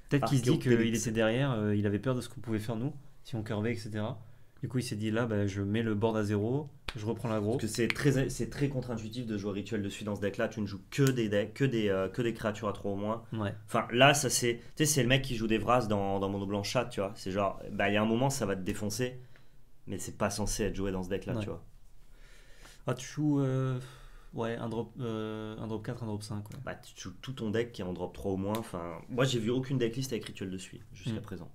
Peut-être qu'il se dit qu'il était derrière, euh, il avait peur de ce qu'on pouvait faire nous, si on curvait, et cetera. Du coup, il s'est dit là, bah, je mets le board à zéro, je reprends l'aggro. Parce que c'est très, très contre-intuitif de jouer rituel dessus dans ce deck-là. Tu ne joues que des decks, que des, euh, que des créatures à trois au moins. Ouais. Enfin, là, ça c'est, tu sais, c'est le mec qui joue des Vras dans, dans Mono Blanc Chat, tu vois. C'est genre, bah, il y a un moment, ça va te défoncer, mais c'est pas censé être joué dans ce deck-là, ouais. tu vois. Ah, tu joues, euh, ouais, un drop, euh, un drop quatre, un drop cinq. Ouais. Bah, tu joues tout ton deck qui est en drop trois au moins. Enfin, moi, j'ai vu aucune decklist avec rituel dessus jusqu'à mmh. présent.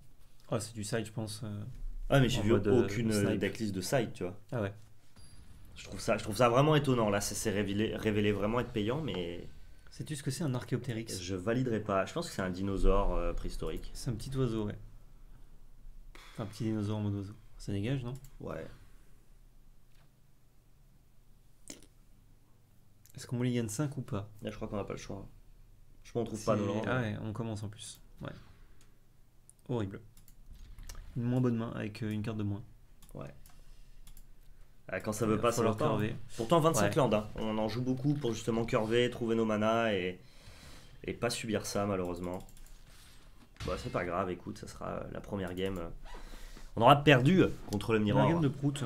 Ah, oh, c'est du side, je pense. Euh... Ah mais j'ai vu aucune de decklist de side, tu vois. Ah ouais. Je trouve ça, je trouve ça vraiment étonnant. Là, ça s'est révélé, révélé vraiment être payant, mais... Sais-tu ce que c'est un Archéoptérix? Je validerai pas. Je pense que c'est un dinosaure euh, préhistorique. C'est un petit oiseau, ouais. Un petit dinosaure en mode oiseau. Ça dégage, non? Ouais. Est-ce qu'on mulligan cinq ou pas? Là, je crois qu'on n'a pas le choix. Je crois qu'on trouve pas de l'ordre. Ah ouais, on commence en plus. Ouais. Horrible. Une moins bonne main avec une carte de moins. Ouais. Ah, quand ça veut pas, ça leur curver. Pourtant vingt-cinq ouais. landes, hein. On en joue beaucoup pour justement curver, trouver nos manas et, et pas subir ça malheureusement. Bah c'est pas grave, écoute, ça sera la première game. On aura perdu contre le miroir. La game de Prout.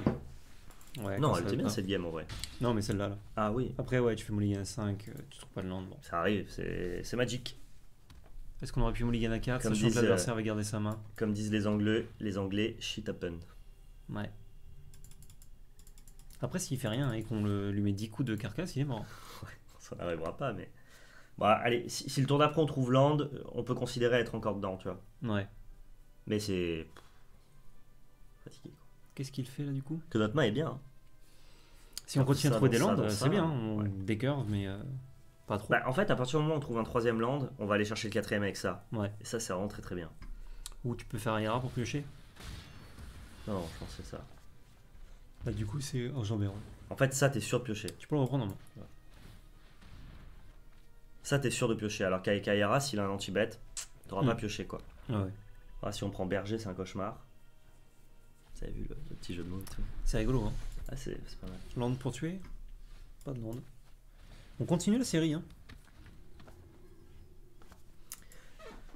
Ouais, non, elle était bien cette game en vrai. Non mais celle-là là. Ah oui. Après ouais, tu fais mulligan à cinq, tu trouves pas de land. Bon. Ça arrive, c'est magique. Est-ce qu'on aurait pu mulligan à quatre, sachant que l'adversaire va garder sa main? Comme disent les Anglais, les Anglais, shit happen. Ouais. Après, s'il fait rien et qu'on lui met dix coups de carcasse, il est mort. Ouais, ça n'arrivera pas, mais... Bon, allez, si, si le tour d'après on trouve land, on peut considérer être encore dedans, tu vois. Ouais. Mais c'est... Fatigué. Qu'est-ce qu'il fait, là, du coup? Que notre main est bien. Hein. Si on continue à trouver des landes, c'est bien. On ouais. décurve, mais... Euh... Pas trop. Bah, en fait, à partir du moment où on trouve un troisième land, on va aller chercher le quatrième avec ça. Ouais. Et ça, c'est vraiment très très bien. Ou tu peux faire Ayara pour piocher. Non, non, je pense que c'est ça. Bah, du coup, c'est Enjambeur. En fait, ça, t'es sûr de piocher. Tu peux le reprendre en main. Ouais. Ça, t'es sûr de piocher. Alors qu'avec Ayara, s'il a un anti-bet, t'auras mmh. pas pioché quoi. Ah, ouais. Ah, si on prend Berger, c'est un cauchemar. Vous avez vu le, le petit jeu de mots? C'est rigolo, hein. Ah, c'est pas mal. Land pour tuer? Pas de land. On continue la série, hein.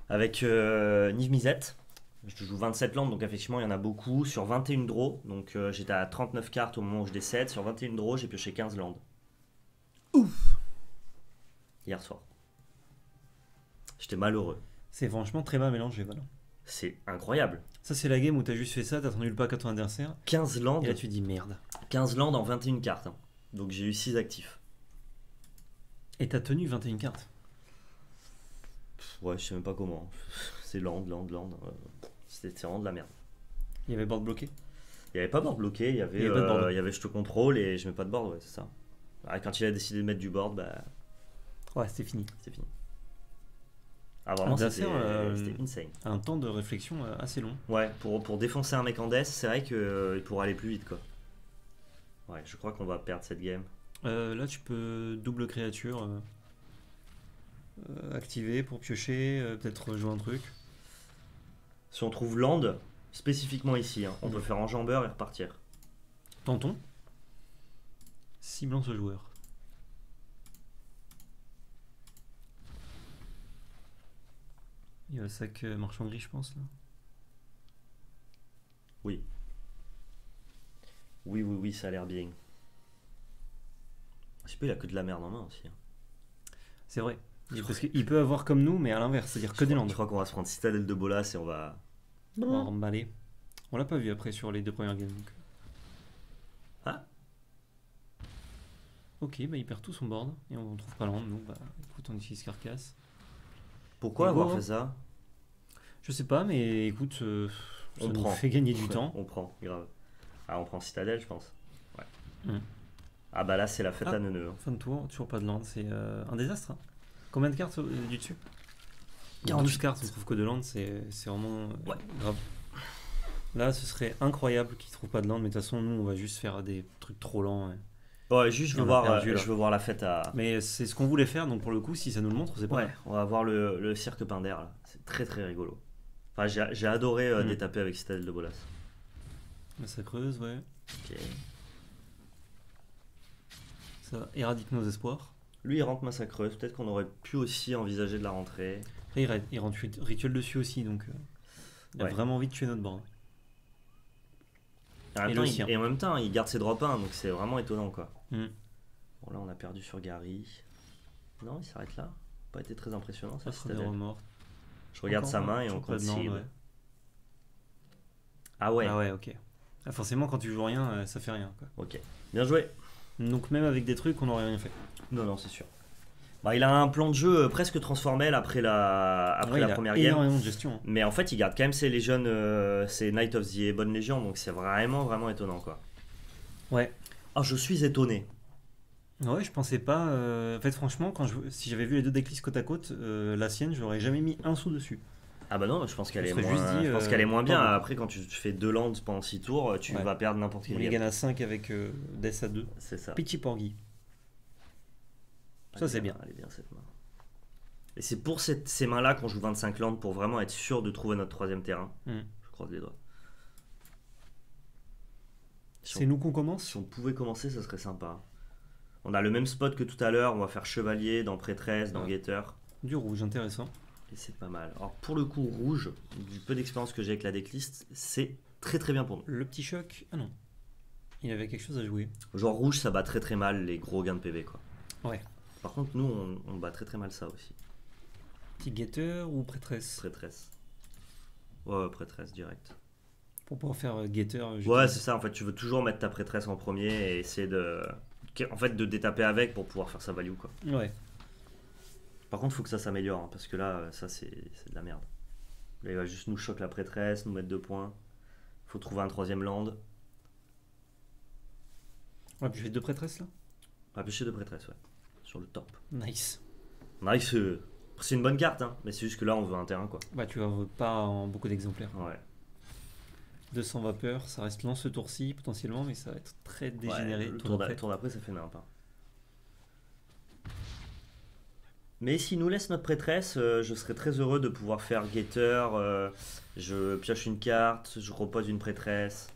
Avec euh, Nive Misette. Je joue vingt-sept landes, donc effectivement, il y en a beaucoup. Sur vingt et un draws, donc euh, j'étais à trente-neuf cartes au moment où je décède. Sur vingt et un draws, j'ai pioché quinze landes. Ouf! Hier soir. J'étais malheureux. C'est franchement très mal mélangé, Valent. C'est incroyable. Ça, c'est la game où t'as juste fait ça, t'as attendu le pack à ton adversaire. quinze landes. Et là, tu dis merde. quinze landes en vingt et un cartes. Hein. Donc j'ai eu six actifs. Et t'as tenu vingt et un cartes? Ouais, je sais même pas comment. C'est land, land, land. C'était vraiment de la merde. Il y avait board bloqué? Il y avait pas board bloqué, il y avait, il y avait, euh, il y avait je te contrôle et je mets pas de board, ouais, c'est ça. Ah, quand il a décidé de mettre du board, bah. Ouais, c'était fini. C'était fini. Ah, vraiment, c'était euh, insane. Un temps de réflexion assez long. Ouais, pour, pour défoncer un mec en death, c'est vrai que pour aller plus vite, quoi. Ouais, je crois qu'on va perdre cette game. Euh, là, tu peux double créature euh, euh, activer pour piocher, euh, peut-être jouer un truc. Si on trouve land, spécifiquement ici, hein, on mmh. peut faire enjambeur et repartir. Tentons. Ciblant ce joueur. Il y a le sac euh, marchand gris, je pense. Là. Oui. Oui, oui, oui, ça a l'air bien. Il a que de la merde en main aussi. C'est vrai. Il, parce qu'il peut avoir comme nous, mais à l'inverse, c'est-à-dire que des landes. Je crois qu'on va se prendre Citadelle de Bolas et on va... On va remballer. On l'a pas vu après sur les deux premières games. Donc. Ah. Ok, bah il perd tout son board et on ne trouve pas land. Nous, bah écoute, on utilise carcasse. Pourquoi avoir fait ça? Je sais pas, mais écoute, euh, ça on nous prend. fait gagner du ouais. temps. On prend, grave. Ah, on prend Citadelle, je pense. Ouais. Mm. Ah bah là, c'est la fête ah, à neuneu. Hein. Fin de tour, toujours pas de land, c'est euh, un désastre. Hein. Combien de cartes euh, du dessus? Quarante-huit cartes, on trouve que de land, c'est vraiment euh, ouais. grave. Là, ce serait incroyable qu'ils trouvent pas de land, mais de toute façon, nous, on va juste faire des trucs trop lents. Ouais. Ouais, juste je veux, voir, perdu, euh, je veux voir la fête à... Mais c'est ce qu'on voulait faire, donc pour le coup, si ça nous le montre, c'est pas ouais, mal. On va voir le, le cirque Pinder, là. C'est très très rigolo. Enfin, j'ai adoré euh, mmh. détaper avec Citadelle de Bolas. Massacreuse, ouais. Ok. Ça éradique nos espoirs. Lui, il rentre Massacreuse. Peut-être qu'on aurait pu aussi envisager de la rentrée. Après, il, il rentre Rituel dessus aussi, donc... Euh, il ouais. a vraiment envie de tuer notre bras. Et, temps, il, et en même temps, il garde ses droits un, donc c'est vraiment étonnant, quoi. Mm. Bon, là, on a perdu sur Gary. Non, il s'arrête là. Pas été très impressionnant, ça. Affres du remords. Je regarde Encore, sa main et on compte ouais. Ah ouais. Ah ouais, ok. Ah, forcément, quand tu joues rien, euh, ça fait rien, quoi. Ok. Bien joué. Donc même avec des trucs, on n'aurait rien fait. Non, non, c'est sûr. Bah, il a un plan de jeu presque transformel après la, après ouais, la première game. Énormément de gestion. Hein. Mais en fait, il garde quand même ses légions, euh, ses Knights of the Ebon Legion, donc c'est vraiment, vraiment étonnant, quoi. Ouais. Ah, je suis étonné. Ouais, je pensais pas. Euh... En fait, franchement, quand je... si j'avais vu les deux decklists côte à côte, euh, la sienne, je n'aurais jamais mis un sou dessus. Ah bah non, je pense qu'elle est, moins... euh... qu est moins bien. Pardon. Après, quand tu fais deux lands pendant six tours, tu ouais. vas perdre n'importe quel. Il gagne à cinq avec euh, Death à deux. C'est ça. Petit Porgy. Ça c'est bien. Elle est bien cette main. Et c'est pour cette, ces mains-là qu'on joue vingt-cinq landes pour vraiment être sûr de trouver notre troisième terrain. Mmh. Je croise les doigts. Si c'est nous qu'on commence. Si on pouvait commencer, ça serait sympa. On a le même spot que tout à l'heure. On va faire chevalier dans prêtresse, dans ouais. guetteur. Du rouge, intéressant. Et c'est pas mal. Alors pour le coup rouge, du peu d'expérience que j'ai avec la decklist, c'est très très bien pour nous. Le petit choc. Ah non. Il avait quelque chose à jouer. Genre rouge, ça bat très très mal les gros gains de P V, quoi. Ouais. Par contre, nous, on, on bat très très mal ça aussi. Petit guetteur ou prêtresse? Prêtresse. Ouais, prêtresse, direct. Pour pouvoir faire euh, guetteur... Ouais, c'est ça, en fait, tu veux toujours mettre ta prêtresse en premier et essayer de... En fait, de détaper avec pour pouvoir faire sa value, quoi. Ouais. Par contre, il faut que ça s'améliore, hein, parce que là, ça, c'est de la merde. Là, il va juste nous choquer la prêtresse, nous mettre deux points. Il faut trouver un troisième land. Ouais, puis je fais deux prêtresses, là? Ah, puis je fais deux prêtresses, ouais. Sur le top. Nice. Nice. Euh, c'est une bonne carte, hein, mais c'est juste que là, on veut un terrain, quoi. Bah, tu vas pas en beaucoup d'exemplaires. Ouais. deux cents vapeurs, ça reste lent ce tour-ci, potentiellement, mais ça va être très dégénéré. Ouais, le tour d'après, tour d'après, ça fait n'importe. Mais s'il nous laisse notre prêtresse, euh, je serais très heureux de pouvoir faire guetteur. Euh, je pioche une carte, je repose une prêtresse.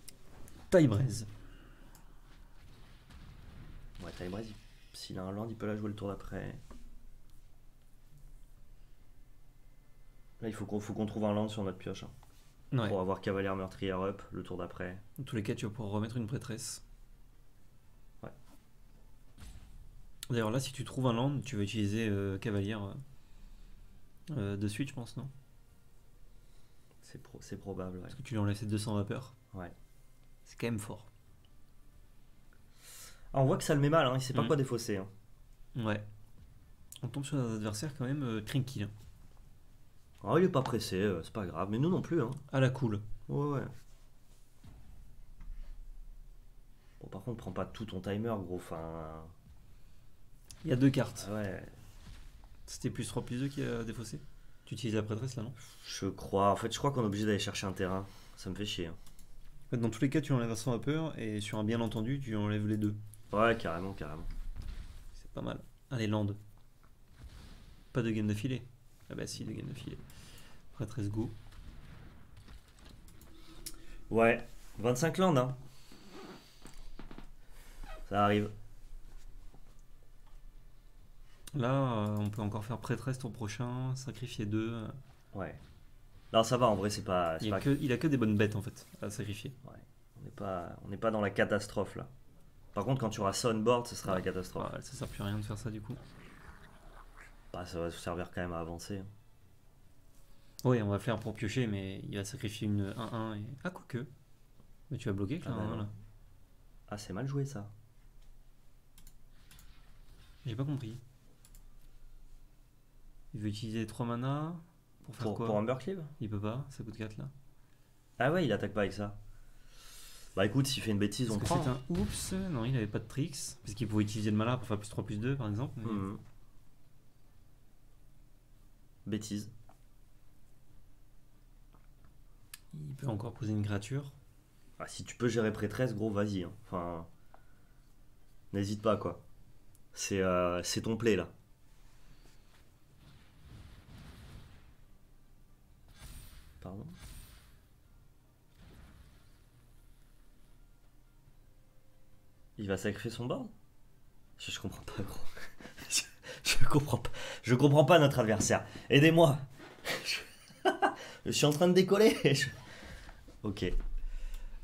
Taille-braise. Ouais, taille-braise. S'il a un land, il peut la jouer le tour d'après. Là, il faut qu'on faut qu'on trouve un land sur notre pioche. Hein, ouais. Pour avoir cavalière meurtrière up le tour d'après. Dans tous les cas, tu vas pouvoir remettre une prêtresse. Ouais. D'ailleurs, là, si tu trouves un land, tu vas utiliser euh, cavalière euh, de suite, je pense, non? C'est pro c'est probable, ouais. Parce que tu lui enlèves ses deux cents vapeurs. Ouais. C'est quand même fort. Ah, on voit que ça le met mal, hein. Il sait pas mmh. quoi défausser. Hein. Ouais. On tombe sur un adversaire quand même euh, tranquille. Ah, il est pas pressé, euh, c'est pas grave, mais nous non plus. Hein. À la cool. Ouais, ouais. Bon, par contre, prends pas tout ton timer, gros. Enfin... Il y a deux cartes. Ah, ouais. C'était plus trois plus deux qui a défaussé. Tu utilises la prêtresse là, non? Je crois. En fait, je crois qu'on est obligé d'aller chercher un terrain. Ça me fait chier. Hein. Dans tous les cas, tu enlèves un vapeur et sur un bien entendu, tu enlèves les deux. Ouais, carrément, carrément. C'est pas mal. Allez, land. Pas de game de filet. Ah bah si, de game de filet. Prêtresse go. Ouais, vingt-cinq lands, hein. Ça arrive. Là, on peut encore faire prêtresse ton prochain, sacrifier deux. Ouais. Non, ça va, en vrai, c'est pas... Il a, pas... Que, il a que des bonnes bêtes, en fait, à sacrifier. Ouais. On n'est pas, pas dans la catastrophe, là. Par contre, quand tu auras ça on board, ce sera ouais. la catastrophe. Ouais, ça sert plus à rien de faire ça, du coup. Bah, ça va servir quand même à avancer. Oui, on va faire pour piocher, mais il va sacrifier une un un. Et... Ah, quoique. Mais tu vas bloquer, là, ah, ben là. Ah, c'est mal joué, ça. J'ai pas compris. Il veut utiliser trois mana pour faire pour, quoi? Pour Embercleave? Il peut pas, ça coûte quatre là. Ah ouais, il attaque pas avec ça. Bah écoute, s'il fait une bêtise, on prend. C'est un oups, non, il avait pas de tricks. Parce qu'il pouvait utiliser le mana pour faire plus trois, plus deux par exemple. Mais... Mmh. Bêtise. Il peut encore poser une créature. Ah, si tu peux gérer prêtresse, gros, vas-y. Hein. Enfin, n'hésite pas, quoi. C'est euh, c'est ton play, là. Pardon. Il va sacrifier son board? Je, je comprends pas, gros. Je, je comprends pas. Je comprends pas notre adversaire. Aidez-moi. Je... je suis en train de décoller. Je... Ok.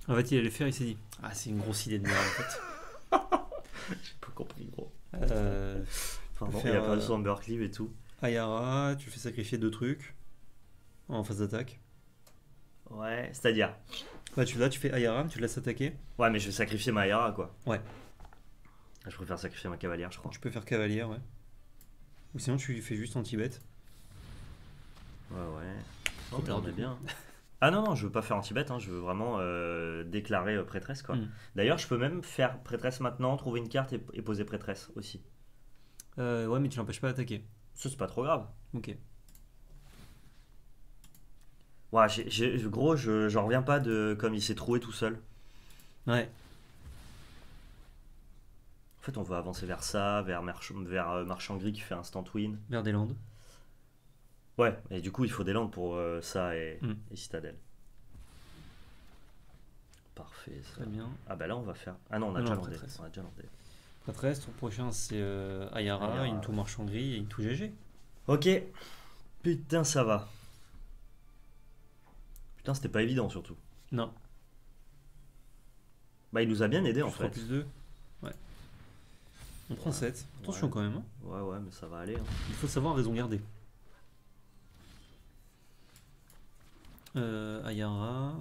En fait, il allait faire, il s'est dit ah, c'est une grosse idée de merde, en fait. J'ai pas compris, gros. Euh, enfin, bon, il a perdu euh, son Embercleave et tout. Ayara, tu fais sacrifier deux trucs en phase d'attaque. Ouais, c'est-à-dire. Là, tu, là, tu fais Ayara, tu te laisses attaquer. Ouais, mais je vais sacrifier ma Ayara, quoi. Ouais. Je préfère sacrifier ma cavalière, je crois. Tu peux faire cavalière, ouais. Ou sinon, tu lui fais juste anti-bet. Ouais, ouais. Oh, regardez bien. Ah non, non, je veux pas faire anti-bête, hein, je veux vraiment euh, déclarer euh, prêtresse, quoi. Mm. D'ailleurs, je peux même faire prêtresse maintenant, trouver une carte et, et poser prêtresse aussi. Euh, ouais, mais tu l'empêches pas d'attaquer. Ça, c'est pas trop grave. Ok. Ouais, j'ai, j'ai, gros, je, j'en reviens pas de comme il s'est troué tout seul. Ouais. En fait, on va avancer vers ça, vers, March, vers euh, Marchand gris qui fait un instant win. Vers des landes. Ouais, et du coup, il faut des landes pour euh, ça et, mm. et Citadelle. Parfait, ça. Très bien. Ah bah là, on va faire... Ah non, on a déjà landé. On a déjà landé. Prêtresse, ton prochain, c'est euh, Ayara, Ayara. Into Marchand Gris et Into G G. Ok. Putain, ça va. Putain, c'était pas évident, surtout. Non. Bah, il nous a bien aidé, en fait. plus deux. Ouais. On prend ouais. sept. Attention, ouais. quand même. Hein. Ouais, ouais, mais ça va aller. Hein. Il faut savoir raison garder. Euh, Ayara...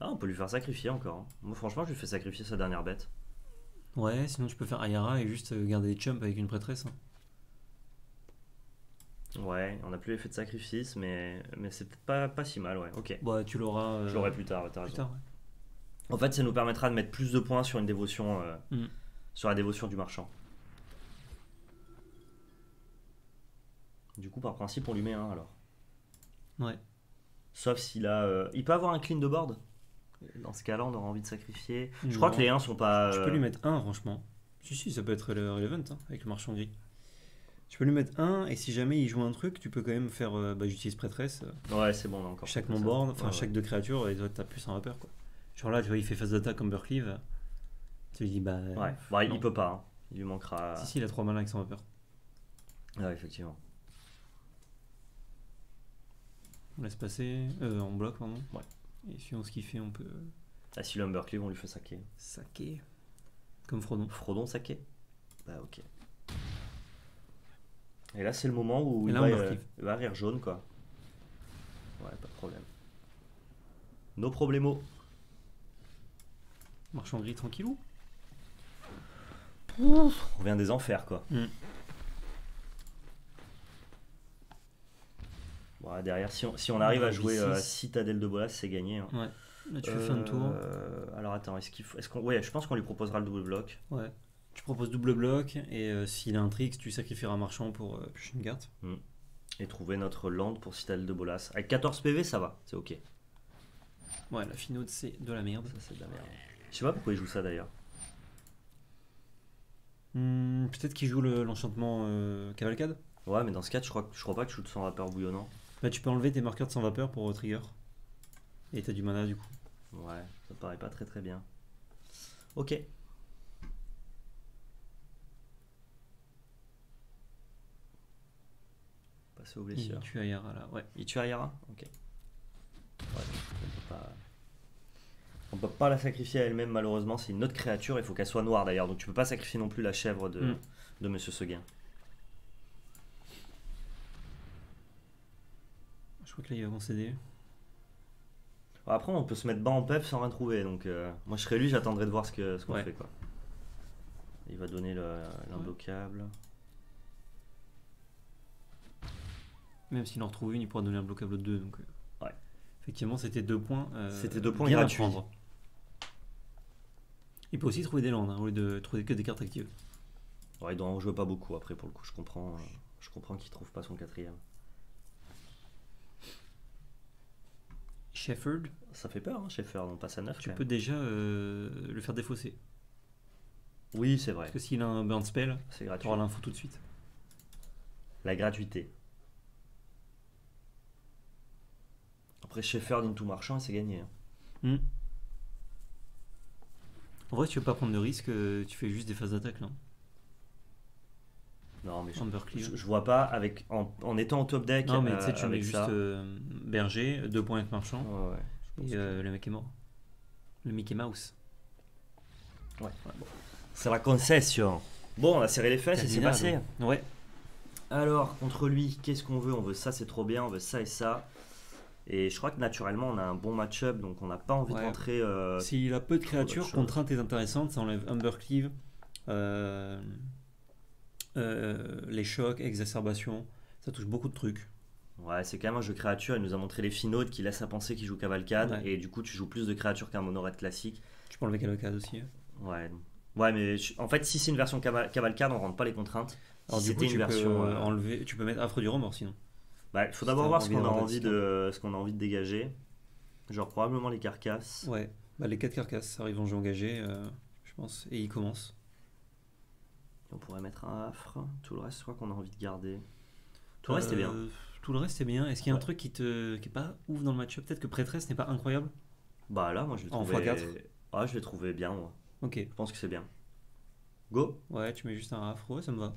Ah, on peut lui faire sacrifier encore. Hein. Moi, franchement, je lui fais sacrifier sa dernière bête. Ouais, sinon tu peux faire Ayara et juste garder des chumps avec une prêtresse. Hein. Ouais, on n'a plus l'effet de sacrifice, mais, mais c'est peut-être pas, pas si mal, ouais. Ok. Bah, tu l'auras... Euh... Je l'aurai plus tard, t'as raison. Plus tard, ouais. En fait, ça nous permettra de mettre plus de points sur une dévotion... Euh, mm. Sur la dévotion du marchand. Du coup, par principe, on lui met un, alors. Ouais. Sauf s'il a... Euh... Il peut avoir un clean de board. Dans ce cas-là, on aura envie de sacrifier. Je non. crois que les uns sont pas... Euh... Je peux lui mettre un, franchement. Si, si, ça peut être le relevant, hein, avec le marchand gris. Tu peux lui mettre un, et si jamais il joue un truc, tu peux quand même faire... Euh, bah, j'utilise prêtresse. Euh, ouais, c'est bon, là, encore. Chaque mon board, enfin, ouais, chaque ouais. deux créatures, et toi, t'as plus un repère, quoi. Genre là, tu vois, il fait phase d'attaque comme Embercleave. Tu lui dis, bah... Ouais, bah, il peut pas, hein. Il lui manquera... Si, si, il a trois malins avec son repère. Ouais, effectivement. On laisse passer, euh, on bloque, pardon. Ouais. Et suivant ce qu'il fait, on peut. Ah, si l'Embercleave, on lui fait saquer. Saquer. Comme Frodon. Frodon, saquer. Bah, ok. Et là, c'est le moment où il, là, va, euh, il va rire jaune, quoi. Ouais, pas de problème. Nos problemos. Marchand gris tranquillou. Pouf. On vient des enfers, quoi. Mm. Bon, derrière, si on, si on arrive à jouer euh, Citadelle de Bolas, c'est gagné. Hein. Ouais. Là, tu euh, fais fin de tour. Alors, attends, est-ce qu'il faut... Est-ce qu'on... Ouais, je pense qu'on lui proposera le double bloc. Ouais. Tu proposes double bloc, et euh, s'il a un trick, tu sacrifieras un marchand pour euh, push une carte. Mmh. Et trouver notre land pour Citadelle de Bolas. Avec quatorze P V, ça va, c'est ok. Ouais, la finaude, c'est de la merde. Ça, c'est de la merde. Je sais pas pourquoi il joue ça, d'ailleurs. Mmh, peut-être qu'il joue le, l'enchantement euh, Cavalcade. Ouais, mais dans ce cas, je crois, je crois pas que je joue de sang vapeur bouillonnant. Bah, tu peux enlever tes marqueurs de sans vapeur pour euh, trigger. Et t'as du mana du coup. Ouais, ça paraît pas très très bien. Ok. Passer aux blessures. Il tue Ayara là, ouais. Il tue Ayara. Ok. Ouais, on peut pas... on peut pas la sacrifier à elle-même malheureusement, c'est une autre créature, il faut qu'elle soit noire d'ailleurs. Donc tu peux pas sacrifier non plus la chèvre de, mm. de Monsieur Seguin. Je crois que là il va concéder. Après on peut se mettre bas en pep sans rien trouver, donc euh, moi je serais lui, j'attendrai de voir ce que ce qu'on ouais. fait, quoi. Il va donner le, l'imbloquable. Même s'il en retrouve une, il pourra donner un bloc à bloc deux. Donc, ouais. Effectivement, c'était deux points. Euh, c'était deux points gratuits. Il peut aussi trouver des landes, hein, au lieu de trouver que des cartes actives. Ouais, il doit en jouer pas beaucoup après, pour le coup. Je comprends, je comprends qu'il trouve pas son quatrième. Shepherd. Ça fait peur, hein, Shepherd, on passe à neuf. Tu peux même. déjà euh, le faire défausser. Oui, c'est vrai. Parce que s'il a un burn spell, tu auras l'info tout de suite. La gratuité. Après, Shepherd into Marchand, c'est gagné. Mmh. En vrai, tu veux pas prendre de risque, tu fais juste des phases d'attaque là. Non, mais je, je, je vois pas, avec, en, en étant au top deck. Non, mais euh, tu sais, tu mets juste euh, Berger, deux points avec Marchand. Oh, ouais. Et que... euh, le mec est mort. Le Mickey Mouse. Ouais, ouais bon. C'est la concession. Bon, on a serré les fesses et c'est passé. Donc. Ouais. Alors, contre lui, qu'est-ce qu'on veut? On veut ça, c'est trop bien, on veut ça et ça. Et je crois que naturellement, on a un bon match-up, donc on n'a pas envie ouais. de rentrer. Euh, S'il a peu de créatures, contrainte est intéressante, ça enlève Embercleave, euh, euh, les chocs, exacerbation, ça touche beaucoup de trucs. Ouais, c'est quand même un jeu créature, il nous a montré les finaudes qui laissent à penser qu'il joue Cavalcade, ouais. et du coup, tu joues plus de créatures qu'un mono-red classique. Tu prends le Cavalcade aussi. Ouais, ouais mais je... en fait, si c'est une version caval Cavalcade, on ne rentre pas les contraintes. Alors, si c'était une version. Peux, euh, enlever... Tu peux mettre Affres du remords sinon. Il bah, faut d'abord voir ce qu'on a envie de ce qu'on a envie de dégager. Genre probablement les carcasses. Ouais, bah, les quatre carcasses, ça arrive en jeu engagé, euh, je pense. Et il commence. On pourrait mettre un affre. Tout le reste, je crois qu'on a envie de garder. Tout le euh, reste est bien. Tout le reste est bien. Est-ce qu'il y a ouais. un truc qui te qui est pas ouf dans le match-up? Peut-être que Prêtresse n'est pas incroyable. Bah là, moi je l'ai trouvé. En x quatre. Ah, je l'ai trouvé bien, moi. Ok. Je pense que c'est bien. Go. Ouais, tu mets juste un affre, ouais, ça me va.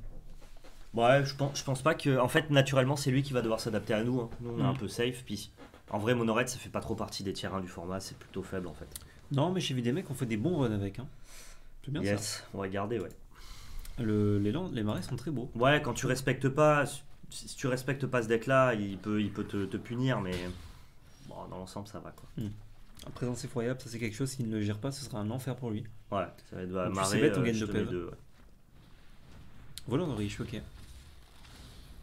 Ouais, je pense, je pense pas que. En fait, naturellement, c'est lui qui va devoir s'adapter à nous. Hein. Nous, on mmh. est un peu safe. Puis, en vrai, Mono Red, ça fait pas trop partie des tiers un du format. C'est plutôt faible, en fait. Non, mais j'ai vu des mecs qui ont fait des bons runs avec. Hein. C'est bien yes. ça. Yes, on va garder, ouais. Le, les, les marais sont très beaux. Ouais, quand tu respectes pas. Si tu respectes pas ce deck-là, il peut, il peut te, te punir, mais. Bon, dans l'ensemble, ça va, quoi. Mmh. La présence effroyable, ça, c'est quelque chose. S'il ne le gère pas, ce sera un enfer pour lui. Ouais, ça va être bah, marais. C'est bête, on gagne de paix. Ouais. Voilà, on aurait choqué.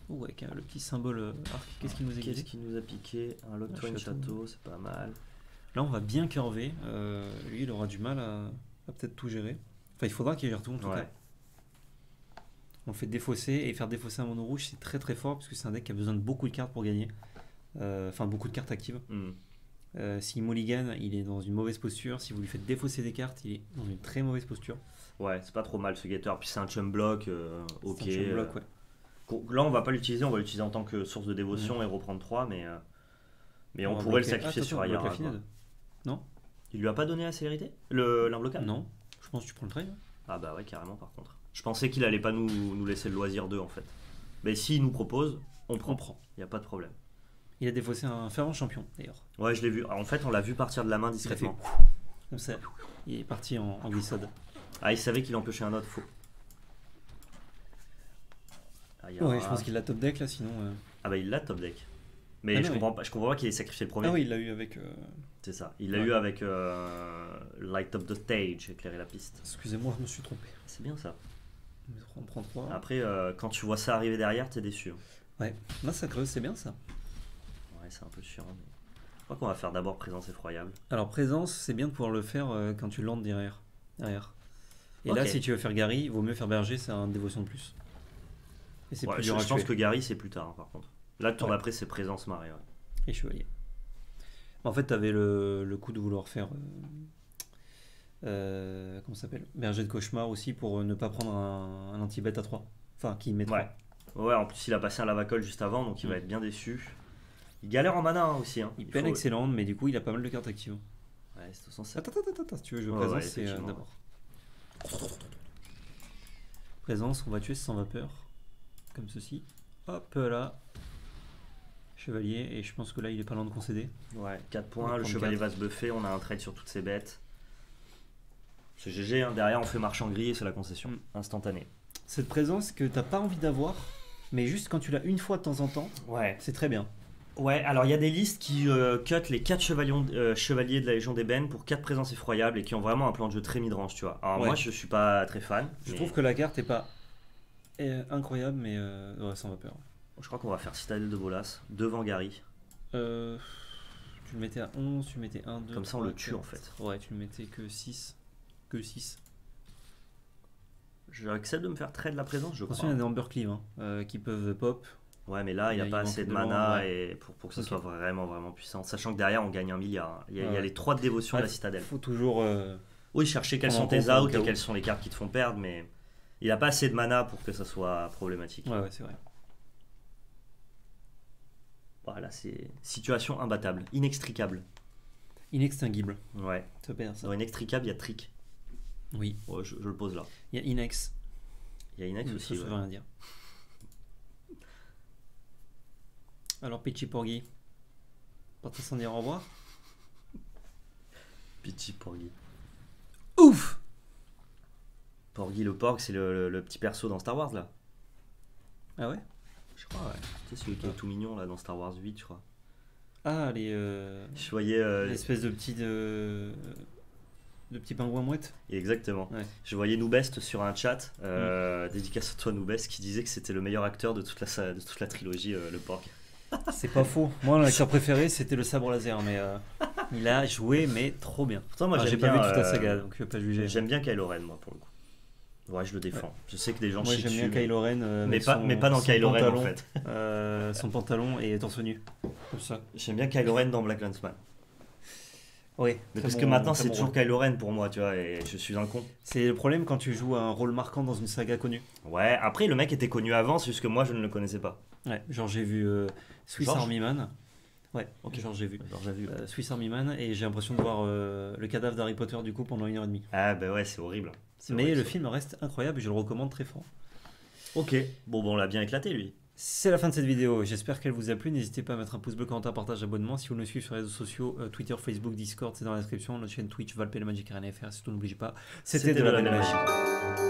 Oh, avec hein, le petit symbole euh, arc, qu'est-ce qui nous a Qu'est-ce qui nous a piqué? Un Locthwain ah, château, c'est pas mal. Là, on va bien curver. Euh, lui, il aura du mal à, à peut-être tout gérer. Enfin, il faudra qu'il gère tout, en tout ouais. cas. On le fait défausser, et faire défausser un mono rouge, c'est très très fort, parce que c'est un deck qui a besoin de beaucoup de cartes pour gagner. Euh, enfin, beaucoup de cartes actives. Mm. Euh, S'il mulligan, il est dans une mauvaise posture. Si vous lui faites défausser des cartes, il est dans une très mauvaise posture. Ouais, c'est pas trop mal ce Guetteur. Puis c'est un chum block, euh, ok. C'est un chum block, ouais. Là, on va pas l'utiliser, on va l'utiliser en tant que source de dévotion mmh. et reprendre trois, mais, euh, mais on, on pourrait bloquer. le sacrifier ah, sur Ayara. Non. Il lui a pas donné la célérité? L'imblocable? Non. Je pense que tu prends le trail. Ah bah ouais, carrément par contre. Je pensais qu'il allait pas nous, nous laisser le loisir d'eux en fait. Mais s'il nous propose, on prend. On prend. Il n'y a pas de problème. Il a défaussé un fervent champion d'ailleurs. Ouais, je l'ai vu. En fait, on l'a vu partir de la main discrètement. Comme ça, il est parti en, en glissade. Ah, il savait qu'il empêchait un autre, faux. Ayara. Ouais, je pense qu'il l'a top deck là, sinon. Euh... Ah bah il l'a top deck. Mais ah, je, non, comprends oui. pas, je comprends pas qu'il ait sacrifié le premier. Ah oui, il l'a eu avec. Euh... C'est ça, il l'a ouais. eu avec euh... Light Up the Stage, éclairer la piste. Excusez-moi, je me suis trompé. C'est bien ça. On prend trois. Après, euh, quand tu vois ça arriver derrière, t'es déçu. Ouais, Massacreuse, c'est bien ça. Ouais, c'est un peu chiant. Mais... Je crois qu'on va faire d'abord Présence effroyable. Alors, Présence, c'est bien de pouvoir le faire euh, quand tu landes derrière. derrière. Et okay. là, si tu veux faire Gary, il vaut mieux faire Berger, c'est un dévotion de plus. Et ouais, plus je je pense que Gary c'est plus tard hein, par contre. Là le tour ouais. d'après c'est Présence marée. Ouais. Et Chevalier. En fait t'avais le, le coup de vouloir faire euh, euh, comment ça s'appelle Berger de cauchemar aussi pour ne pas prendre un, un anti-bet à trois. Enfin qui met trois. Ouais. ouais en plus il a passé un lavacol juste avant donc il mmh. va être bien déçu. Il galère en mana hein, aussi. Hein. Il, il peine faut... excellente mais du coup il a pas mal de cartes actives. Ouais c'est au sens. Attends attends attends si tu veux je oh, Présence ouais, c'est euh, d'abord. Présence on va tuer sans vapeur. Comme ceci, hop là, chevalier, et je pense que là il est pas loin de concéder. Ouais, quatre points, le chevalier quatre. Va se buffer, on a un trade sur toutes ces bêtes. C'est G G, hein. Derrière on fait marchand gris et c'est la concession mm. instantanée. Cette présence que t'as pas envie d'avoir, mais juste quand tu l'as une fois de temps en temps, ouais. c'est très bien. Ouais, alors il y a des listes qui euh, cut les quatre chevaliers, euh, chevaliers de la légion d'ébène pour quatre présences effroyables et qui ont vraiment un plan de jeu très midrange, tu vois. Alors ouais. moi je suis pas très fan. Je mais... trouve que la carte est pas... Et, euh, incroyable mais euh, ouais, sans vapeur. Je crois qu'on va faire Citadelle de Bolas devant Gary. Euh, tu le mettais à onze, tu le mettais un, deux. Comme ça on le tue en fait. Ouais, tu le mettais que six. Que six. J'accepte de me faire trade de la présence, je crois. Attention, il y a des Embercleave hein, euh, qui peuvent pop. Ouais, mais là, il n'y a pas assez de mana ouais. et pour, pour que ça okay. soit vraiment, vraiment puissant. Sachant que derrière, on gagne un milliard. Il y a, ouais. il y a les trois de dévotion ouais, de la citadelle. Il faut toujours. Euh, oui, chercher quels sont tes outs et quelles sont les cartes qui te font perdre, mais il n'a pas assez de mana pour que ça soit problématique. Ouais, ouais, c'est vrai. Voilà, c'est situation imbattable, inextricable. Inextinguible. Ouais. Ça perd, ça. Dans inextricable, il y a trick. Oui. Ouais, je, je le pose là. Il y a inex. Il y a inex aussi. Ça veut rien dire. Alors Pichi Porgy, partez s'en dire au revoir. Pichi Porgy. Ouf. Porgy le porc, c'est le, le, le petit perso dans Star Wars là. Ah ouais. Je crois ouais. Tu sais celui ah. qui est tout mignon là dans Star Wars huit je crois. Ah les. Euh, je voyais. Euh, L'espèce de petit de. De petit pingouin mouette. Exactement. Ouais. Je voyais Noubest sur un chat, euh, mmh. dédicace à toi Noubest, qui disait que c'était le meilleur acteur de toute la de toute la trilogie euh, le porc. C'est pas faux. Moi, l'acteur préféré, c'était le sabre laser, mais euh, il a joué, mais trop bien. Pourtant, moi, j'ai pas vu euh, toute la saga, donc je vais pas juger. J'aime bien Kylo Ren, moi, pour le coup. Ouais, je le défends. Ouais. Je sais que des gens chient dessus. Moi, j'aime bien Kylo Ren, euh, mais, pas, son, mais pas dans Kylo Ren, en fait. Euh, son pantalon et torse nu. Comme ça. J'aime bien Kylo Ren dans Black Landsman. Oui. Mais parce bon, que maintenant, c'est bon toujours rôle. Kylo Ren pour moi, tu vois, et je suis un con. C'est le problème quand tu joues un rôle marquant dans une saga connue. Ouais, après, le mec était connu avant, c'est juste que moi, je ne le connaissais pas. Ouais, genre, j'ai vu. Euh, Swiss George. Army Man. Ouais, okay. genre j'ai vu. Genre, vu. Euh, Swiss Army Man et j'ai l'impression de voir euh, le cadavre d'Harry Potter du coup pendant une heure et demie. Ah bah ouais, c'est horrible. Mais horrible, le ça. film reste incroyable et je le recommande très fort. Ok, bon, bon on l'a bien éclaté lui. C'est la fin de cette vidéo, j'espère qu'elle vous a plu. N'hésitez pas à mettre un pouce bleu, commentaire, partage, abonnement. Si vous nous suivez sur les réseaux sociaux, euh, Twitter, Facebook, Discord, c'est dans la description. Notre chaîne Twitch, V A L et P L vingt vingt, Magic Arena F R, surtout n'oubliez pas, c'était de la belle magie.